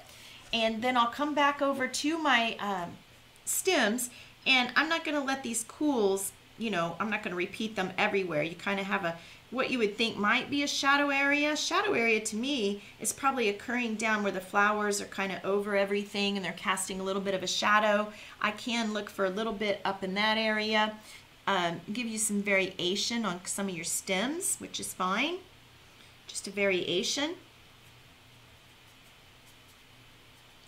And then I'll come back over to my um, stems, and I'm not going to let these cools, you know, I'm not going to repeat them everywhere. You kind of have a, what you would think might be a shadow area. Shadow area to me is probably occurring down where the flowers are kind of over everything and they're casting a little bit of a shadow. I can look for a little bit up in that area. Um, give you some variation on some of your stems, which is fine. Just a variation.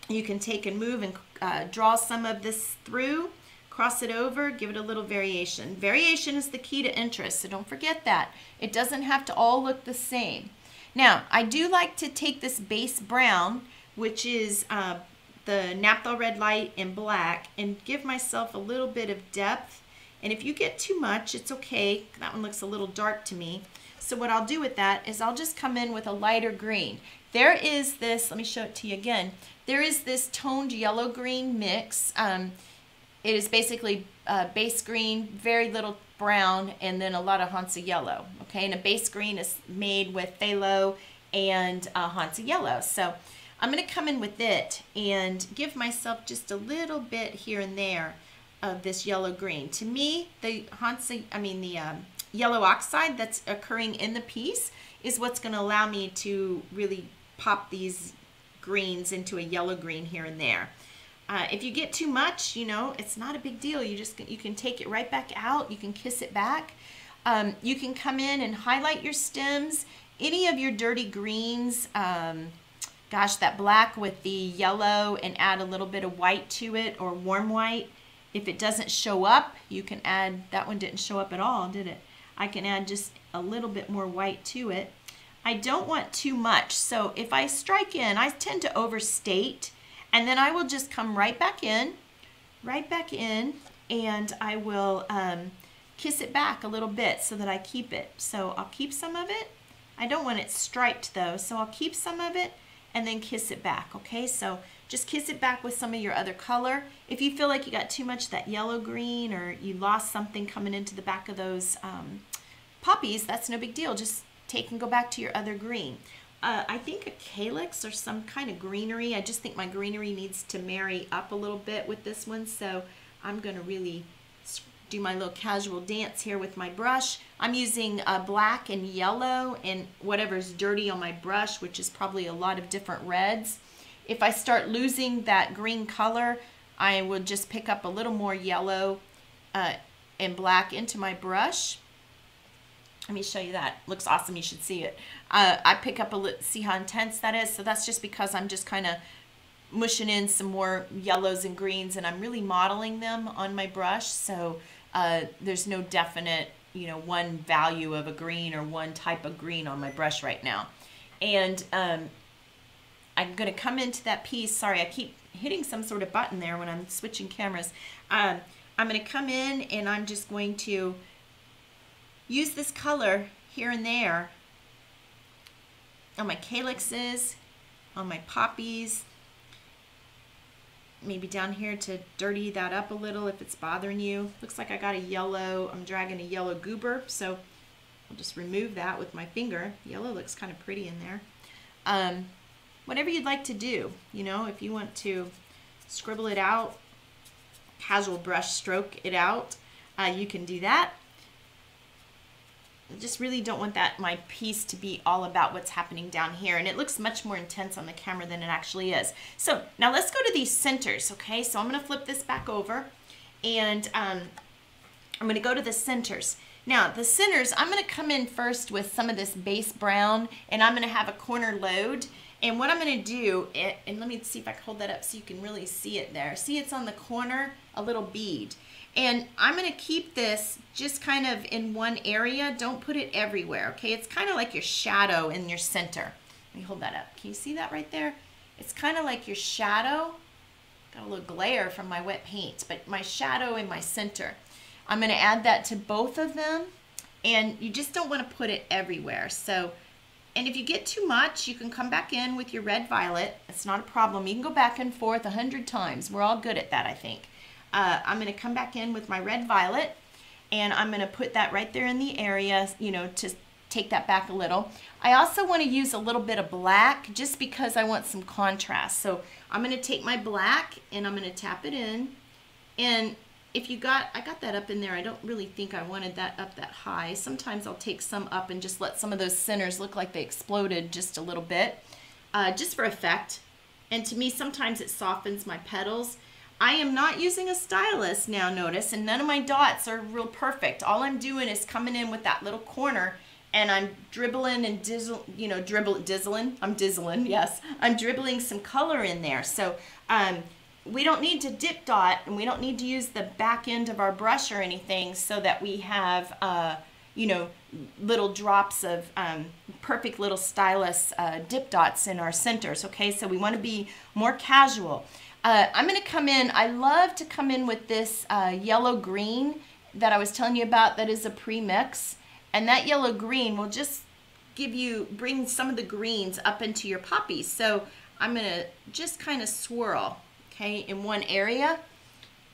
You can take and move and uh, draw some of this through, cross it over, give it a little variation. Variation is the key to interest, so don't forget that. It doesn't have to all look the same. Now, I do like to take this base brown, which is uh, the Naphthol Red Light and black, and give myself a little bit of depth. And if you get too much, it's okay. That one looks a little dark to me. So what I'll do with that is I'll just come in with a lighter green. There is this, let me show it to you again. There is this toned yellow-green mix. Um, it is basically uh, base green, very little brown, and then a lot of Hansa yellow. Okay, and a base green is made with phthalo and uh, Hansa yellow. So I'm gonna come in with it and give myself just a little bit here and there of this yellow-green. To me, the Hansa, I mean the um, yellow oxide that's occurring in the piece is what's gonna allow me to really pop these greens into a yellow green here and there. Uh, if you get too much, you know, it's not a big deal. You just, you can take it right back out. You can kiss it back. Um, you can come in and highlight your stems, any of your dirty greens, um, gosh, that black with the yellow, and add a little bit of white to it, or warm white. If it doesn't show up, you can add, that one didn't show up at all, did it? I can add just a little bit more white to it. I don't want too much, so if I strike in, I tend to overstate, and then I will just come right back in, right back in, and I will um, kiss it back a little bit so that I keep it. So I'll keep some of it. I don't want it striped though, so I'll keep some of it and then kiss it back, okay? So just kiss it back with some of your other color. If you feel like you got too much of that yellow-green, or you lost something coming into the back of those um, poppies, that's no big deal. Just take and go back to your other green. Uh, I think a calyx or some kind of greenery. I just think my greenery needs to marry up a little bit with this one, so I'm going to really do my little casual dance here with my brush. I'm using uh, black and yellow and whatever's dirty on my brush, which is probably a lot of different reds. If I start losing that green color, I will just pick up a little more yellow uh, and black into my brush. Let me show you that. Looks awesome. You should see it. Uh, I pick up a little, see how intense that is? So that's just because I'm just kind of mushing in some more yellows and greens, and I'm really modeling them on my brush. So uh, there's no definite, you know, one value of a green or one type of green on my brush right now. And um, I'm going to come into that piece. Sorry, I keep hitting some sort of button there when I'm switching cameras. Um, I'm going to come in and I'm just going to use this color here and there on my calyxes, on my poppies, maybe down here to dirty that up a little if it's bothering you. Looks like I got a yellow, I'm dragging a yellow goober, so I'll just remove that with my finger. Yellow looks kind of pretty in there. Um, whatever you'd like to do, you know, if you want to scribble it out, casual brush stroke it out, uh, you can do that. I just really don't want that my piece to be all about what's happening down here, and it looks much more intense on the camera than it actually is. So now let's go to these centers, okay? So I'm going to flip this back over, and um, I'm going to go to the centers. Now the centers, I'm going to come in first with some of this base brown, and I'm going to have a corner load. And what I'm going to do, and let me see if I can hold that up so you can really see it there. See, it's on the corner, a little bead. And I'm going to keep this just kind of in one area. Don't put it everywhere, okay? It's kind of like your shadow in your center. Let me hold that up. Can you see that right there? It's kind of like your shadow. Got a little glare from my wet paint, but my shadow in my center. I'm going to add that to both of them. and you just don't want to put it everywhere. So, and if you get too much, you can come back in with your Red Violet. It's not a problem. You can go back and forth a hundred times. We're all good at that, I think. Uh, I'm going to come back in with my Red Violet, and I'm going to put that right there in the area, you know, to take that back a little. I also want to use a little bit of black just because I want some contrast. So I'm going to take my black and I'm going to tap it in. And if you got, I got that up in there. I don't really think I wanted that up that high. Sometimes I'll take some up and just let some of those centers look like they exploded just a little bit, uh, just for effect. And to me, sometimes it softens my petals. I am not using a stylus now, notice, and none of my dots are real perfect. All I'm doing is coming in with that little corner, and I'm dribbling and dizzle, you know, dribble, dizzling. I'm dizzling, yes. I'm dribbling some color in there. So um, we don't need to dip dot, and we don't need to use the back end of our brush or anything so that we have, uh, you know, little drops of um, perfect little stylus uh, dip dots in our centers, okay? So we want to be more casual. Uh, I'm going to come in, I love to come in with this uh, yellow-green that I was telling you about that is a pre-mix. And that yellow-green will just give you, bring some of the greens up into your poppies. So I'm going to just kind of swirl, okay, in one area.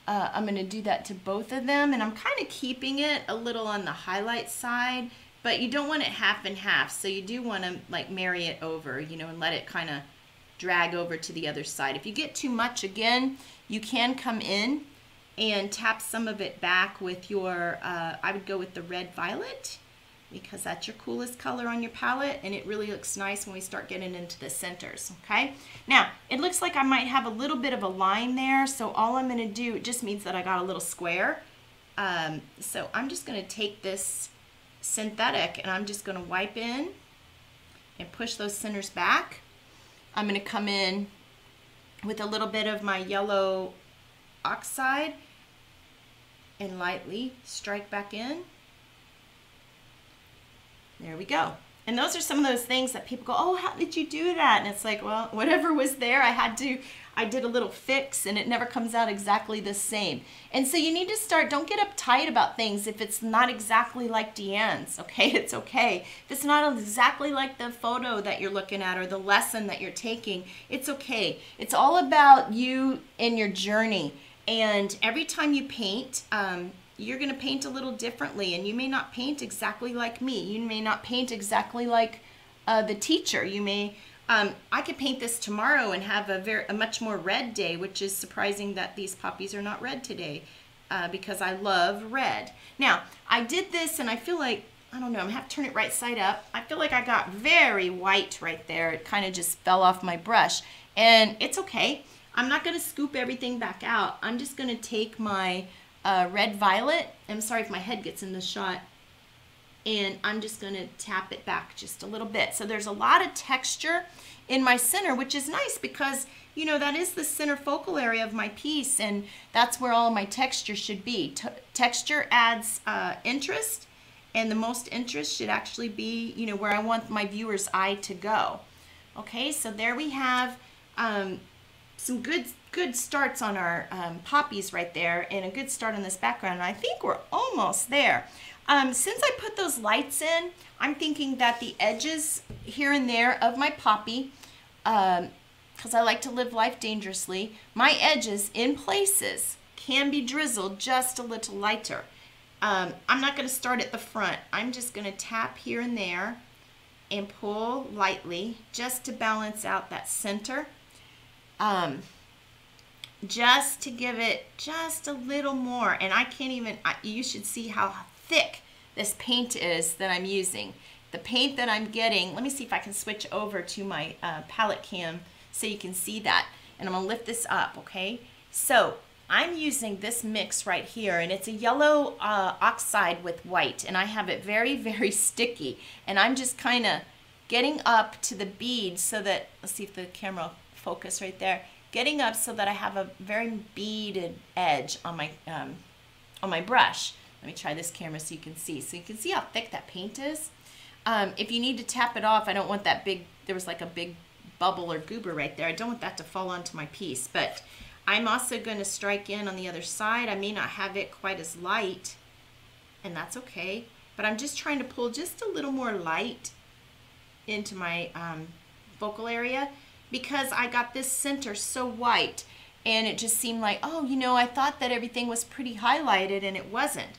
Uh, I'm going to do that to both of them. And I'm kind of keeping it a little on the highlight side, but you don't want it half and half. So you do want to, like, marry it over, you know, and let it kind of drag over to the other side. If you get too much, again, you can come in and tap some of it back with your, uh, I would go with the Red Violet, because that's your coolest color on your palette, and it really looks nice when we start getting into the centers, okay? Now, it looks like I might have a little bit of a line there, so all I'm gonna do, it just means that I got a little square. Um, so I'm just gonna take this synthetic, and I'm just gonna wipe in and push those centers back. I'm going to come in with a little bit of my Yellow Oxide and lightly strike back in. There we go. And those are some of those things that people go, oh, how did you do that? And it's like, well, whatever was there, I had to, I did a little fix, and it never comes out exactly the same. And so you need to start, don't get uptight about things if it's not exactly like DeAnn's, okay? It's okay. If it's not exactly like the photo that you're looking at or the lesson that you're taking, it's okay. It's all about you and your journey. And every time you paint, um, you're going to paint a little differently, and you may not paint exactly like me. You may not paint exactly like uh, the teacher. You may, um, I could paint this tomorrow and have a, very, a much more red day, which is surprising that these poppies are not red today uh, because I love red. Now, I did this, and I feel like, I don't know, I'm going to have to turn it right side up. I feel like I got very white right there. It kind of just fell off my brush, and it's okay. I'm not going to scoop everything back out. I'm just going to take my Uh, Red Violet. I'm sorry if my head gets in the shot. And I'm just going to tap it back just a little bit. So there's a lot of texture in my center, which is nice because, you know, that is the center focal area of my piece, and that's where all my texture should be. T- texture adds uh, interest, and the most interest should actually be, you know, where I want my viewer's eye to go. Okay, so there we have um, some good good starts on our um, poppies right there, and a good start on this background, and I think we're almost there. Um, since I put those lights in, I'm thinking that the edges here and there of my poppy, um, because I like to live life dangerously, my edges in places can be drizzled just a little lighter. Um, I'm not going to start at the front. I'm just going to tap here and there and pull lightly just to balance out that center. Um, just to give it just a little more, and I can't even, I, you should see how thick this paint is that I'm using. The paint that I'm getting, let me see if I can switch over to my uh, palette cam so you can see that, and I'm going to lift this up, okay? So I'm using this mix right here, and it's a yellow uh, oxide with white, and I have it very, very sticky, and I'm just kind of getting up to the bead so that, let's see if the camera will focus right there. Getting up so that I have a very beaded edge on my um, on my brush. Let me try this camera so you can see. So you can see how thick that paint is. Um, if you need to tap it off, I don't want that big, there was like a big bubble or goober right there. I don't want that to fall onto my piece. But I'm also going to strike in on the other side. I may not have it quite as light, and that's okay. but I'm just trying to pull just a little more light into my um, focal area, because I got this center so white and it just seemed like, oh, you know, I thought that everything was pretty highlighted and it wasn't.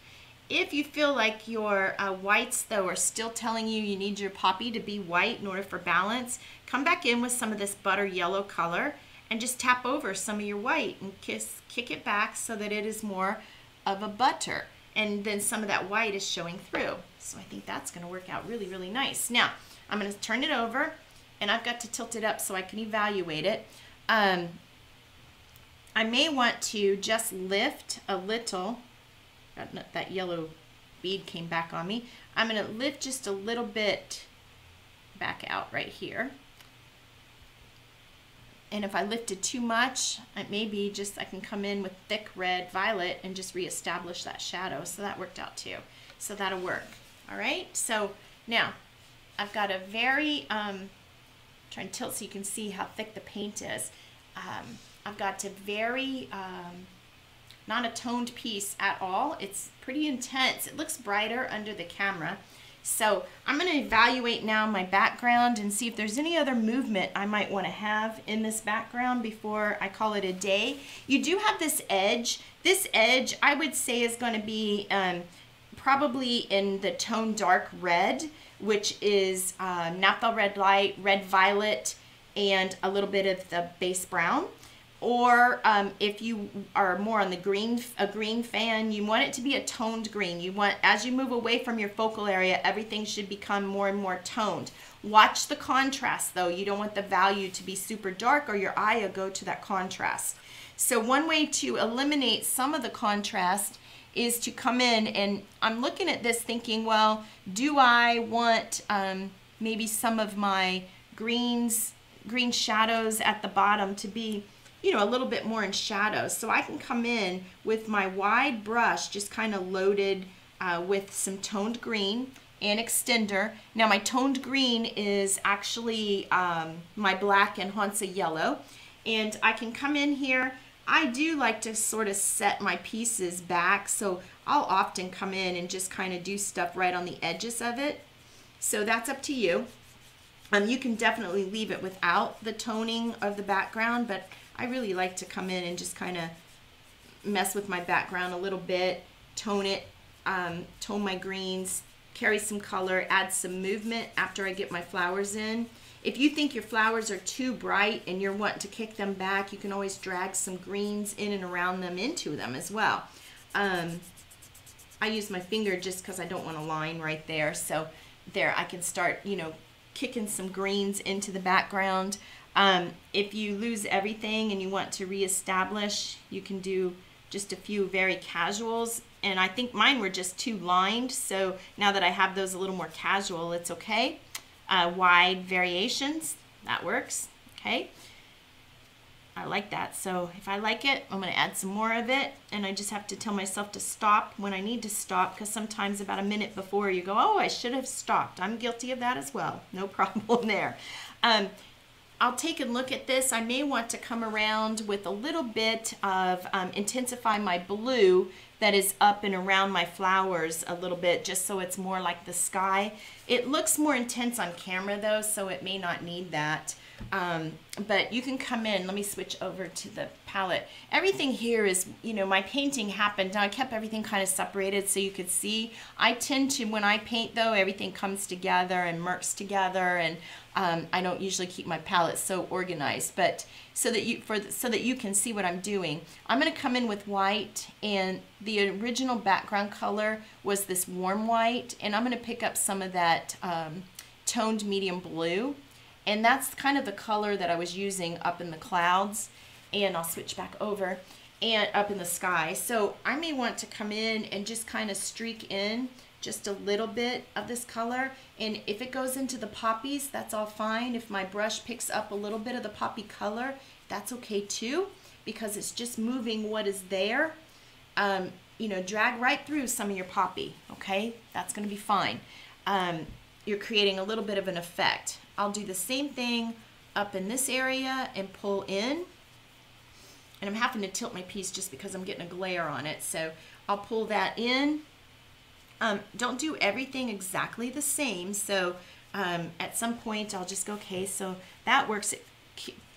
If you feel like your uh, whites though are still telling you you need your poppy to be white in order for balance, come back in with some of this butter yellow color and just tap over some of your white and kiss, kick it back so that it is more of a butter. And then some of that white is showing through. So I think that's gonna work out really, really nice. Now, I'm gonna turn it over, and I've got to tilt it up so I can evaluate it. Um, I may want to just lift a little. That yellow bead came back on me. I'm going to lift just a little bit back out right here. And if I lifted too much, it may be just I can come in with thick red violet and just reestablish that shadow. So that worked out too. So that'll work. All right. So now I've got a very, um, try and tilt so you can see how thick the paint is. Um, I've got a very, um, not a toned piece at all. It's pretty intense. It looks brighter under the camera. So I'm going to evaluate now my background and see if there's any other movement I might want to have in this background before I call it a day. You do have this edge. This edge I would say is going to be um, probably in the tone dark red, which is uh, Naphthol Red Light, Red Violet, and a little bit of the base brown. Or um, if you are more on the green, a green fan, you want it to be a toned green. You want, as you move away from your focal area, everything should become more and more toned. Watch the contrast though. You don't want the value to be super dark or your eye will go to that contrast. So one way to eliminate some of the contrast is to come in, and I'm looking at this thinking, well, do I want um, maybe some of my greens, green shadows at the bottom to be, you know, a little bit more in shadows. So I can come in with my wide brush, just kind of loaded uh, with some toned green and extender. Now my toned green is actually um, my black and Hansa yellow. And I can come in here. I do like to sort of set my pieces back. So I'll often come in and just kind of do stuff right on the edges of it. So that's up to you. Um, you can definitely leave it without the toning of the background, but I really like to come in and just kind of mess with my background a little bit, tone it, um, tone my greens, carry some color, add some movement after I get my flowers in. If you think your flowers are too bright and you're wanting to kick them back, you can always drag some greens in and around them into them as well. Um, I use my finger just because I don't want a line right there. So there I can start, you know, kicking some greens into the background. Um, if you lose everything and you want to reestablish, you can do just a few very casuals. And I think mine were just too lined. So now that I have those a little more casual, it's okay. Uh, wide variations, that works. Okay. I like that. So if I like it, I'm going to add some more of it. And I just have to tell myself to stop when I need to stop, because sometimes about a minute before you go, oh, I should have stopped. I'm guilty of that as well. No problem there. Um, I'll take a look at this. I may want to come around with a little bit of um, intensify my blue that is up and around my flowers a little bit, just so it's more like the sky. It looks more intense on camera though, so it may not need that. Um, but you can come in. Let me switch over to the palette. Everything here is, you know, my painting happened. Now I kept everything kind of separated so you could see. I tend to, when I paint though, everything comes together and merges together, and um, I don't usually keep my palette so organized, but so that you for the, so that you can see what I'm doing. I'm going to come in with white, and the original background color was this warm white, and I'm going to pick up some of that um, toned medium blue. And that's kind of the color that I was using up in the clouds. And I'll switch back over, and up in the sky. So I may want to come in and just kind of streak in just a little bit of this color. And if it goes into the poppies, that's all fine. If my brush picks up a little bit of the poppy color, that's okay too, because it's just moving what is there. Um, you know, drag right through some of your poppy, okay? That's gonna be fine. Um, you're creating a little bit of an effect. I'll do the same thing up in this area and pull in. And I'm having to tilt my piece just because I'm getting a glare on it. So I'll pull that in Um, don't do everything exactly the same, so um, at some point I'll just go, okay, so that works, it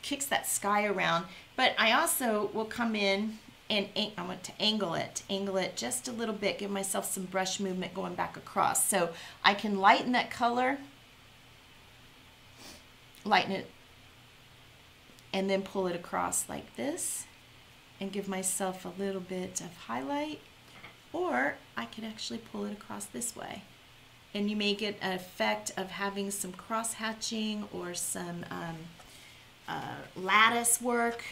kicks that sky around, but I also will come in and I want to angle it, angle it just a little bit, give myself some brush movement going back across, so I can lighten that color, lighten it, and then pull it across like this and give myself a little bit of highlight, or I can actually pull it across this way. And you may get an effect of having some cross-hatching or some um, uh, lattice work,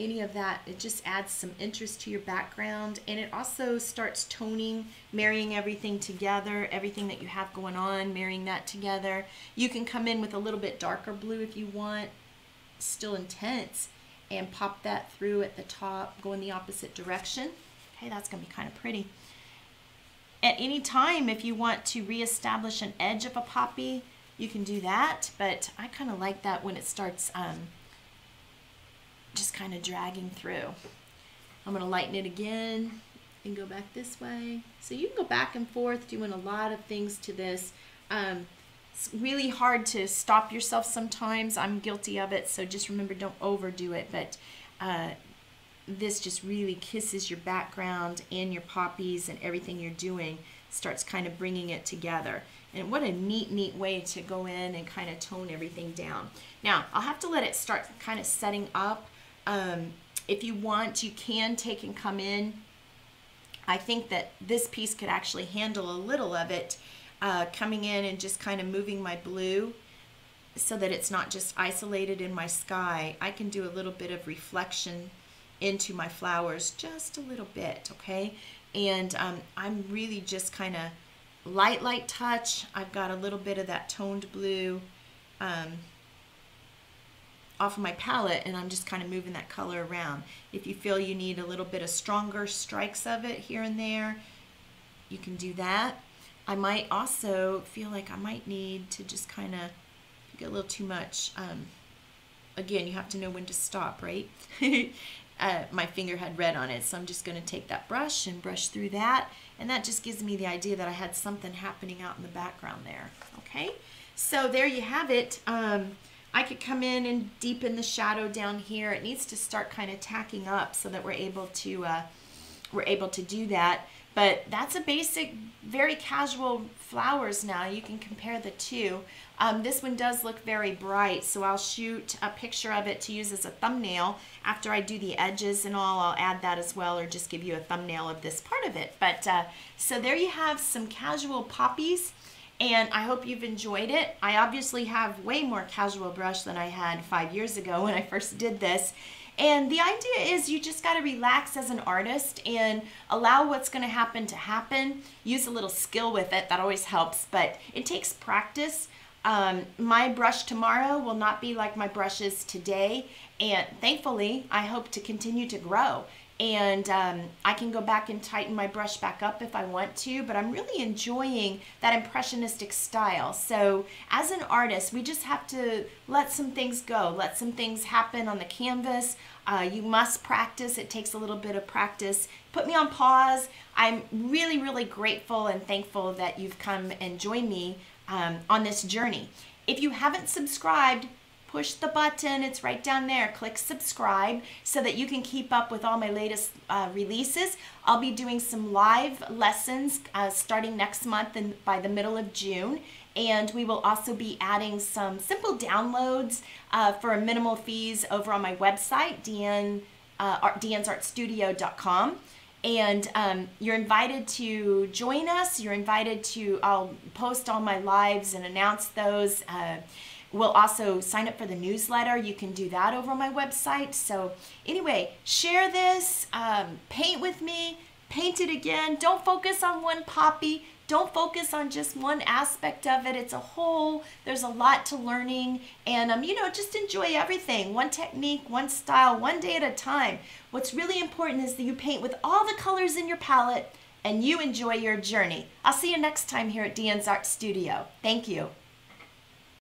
any of that. It just adds some interest to your background, and it also starts toning, marrying everything together, everything that you have going on, marrying that together. You can come in with a little bit darker blue if you want, still intense, and pop that through at the top, go in the opposite direction. Okay, that's gonna be kind of pretty. At any time, if you want to reestablish an edge of a poppy, you can do that, but I kind of like that when it starts um, just kind of dragging through. I'm gonna lighten it again and go back this way. So you can go back and forth doing a lot of things to this. Um, it's really hard to stop yourself sometimes. I'm guilty of it, so just remember, don't overdo it, but uh, this just really kisses your background and your poppies, and everything you're doing starts kind of bringing it together. And what a neat, neat way to go in and kind of tone everything down. Now, I'll have to let it start kind of setting up. Um, if you want, you can take and come in. I think that this piece could actually handle a little of it, uh, coming in and just kind of moving my blue so that it's not just isolated in my sky. I can do a little bit of reflection into my flowers, just a little bit, okay? And um, I'm really just kind of light, light touch. I've got a little bit of that toned blue um, off of my palette, and I'm just kind of moving that color around. If you feel you need a little bit of stronger strikes of it here and there, you can do that. I might also feel like I might need to just kind of get a little too much. Um, again, you have to know when to stop, right? Uh, my finger had red on it, so I'm just going to take that brush and brush through that, and that just gives me the idea that I had something happening out in the background there. Okay, so there you have it. Um, I could come in and deepen the shadow down here. It needs to start kind of tacking up so that we're able to uh, we're able to do that. But that's a basic, very casual flowers now. You can compare the two. Um, this one does look very bright, so I'll shoot a picture of it to use as a thumbnail. After I do the edges and all, I'll add that as well, or just give you a thumbnail of this part of it. But uh, so there you have some casual poppies, and I hope you've enjoyed it. I obviously have way more casual brush than I had five years ago when I first did this. And the idea is you just got to relax as an artist and allow what's going to happen to happen. Use a little skill with it. That always helps, but it takes practice. Um, my brush tomorrow will not be like my brushes today. And thankfully, I hope to continue to grow. And um, I can go back and tighten my brush back up if I want to, but I'm really enjoying that impressionistic style. So as an artist, we just have to let some things go, let some things happen on the canvas. Uh, you must practice. It takes a little bit of practice. Put me on pause. I'm really, really grateful and thankful that you've come and joined me um, on this journey. If you haven't subscribed, push the button, it's right down there. Click subscribe so that you can keep up with all my latest uh, releases. I'll be doing some live lessons uh, starting next month and by the middle of June. And we will also be adding some simple downloads uh, for minimal fees over on my website, Deann, uh, Art, Dean's Art Studio dot com. And um, you're invited to join us. You're invited to, I'll post all my lives and announce those. Uh, We'll also sign up for the newsletter. You can do that over on my website. So anyway, share this, um, paint with me, paint it again. Don't focus on one poppy. Don't focus on just one aspect of it. It's a whole, there's a lot to learning. And um, you know, just enjoy everything. One technique, one style, one day at a time. What's really important is that you paint with all the colors in your palette and you enjoy your journey. I'll see you next time here at DeAnn's Art Studio. Thank you.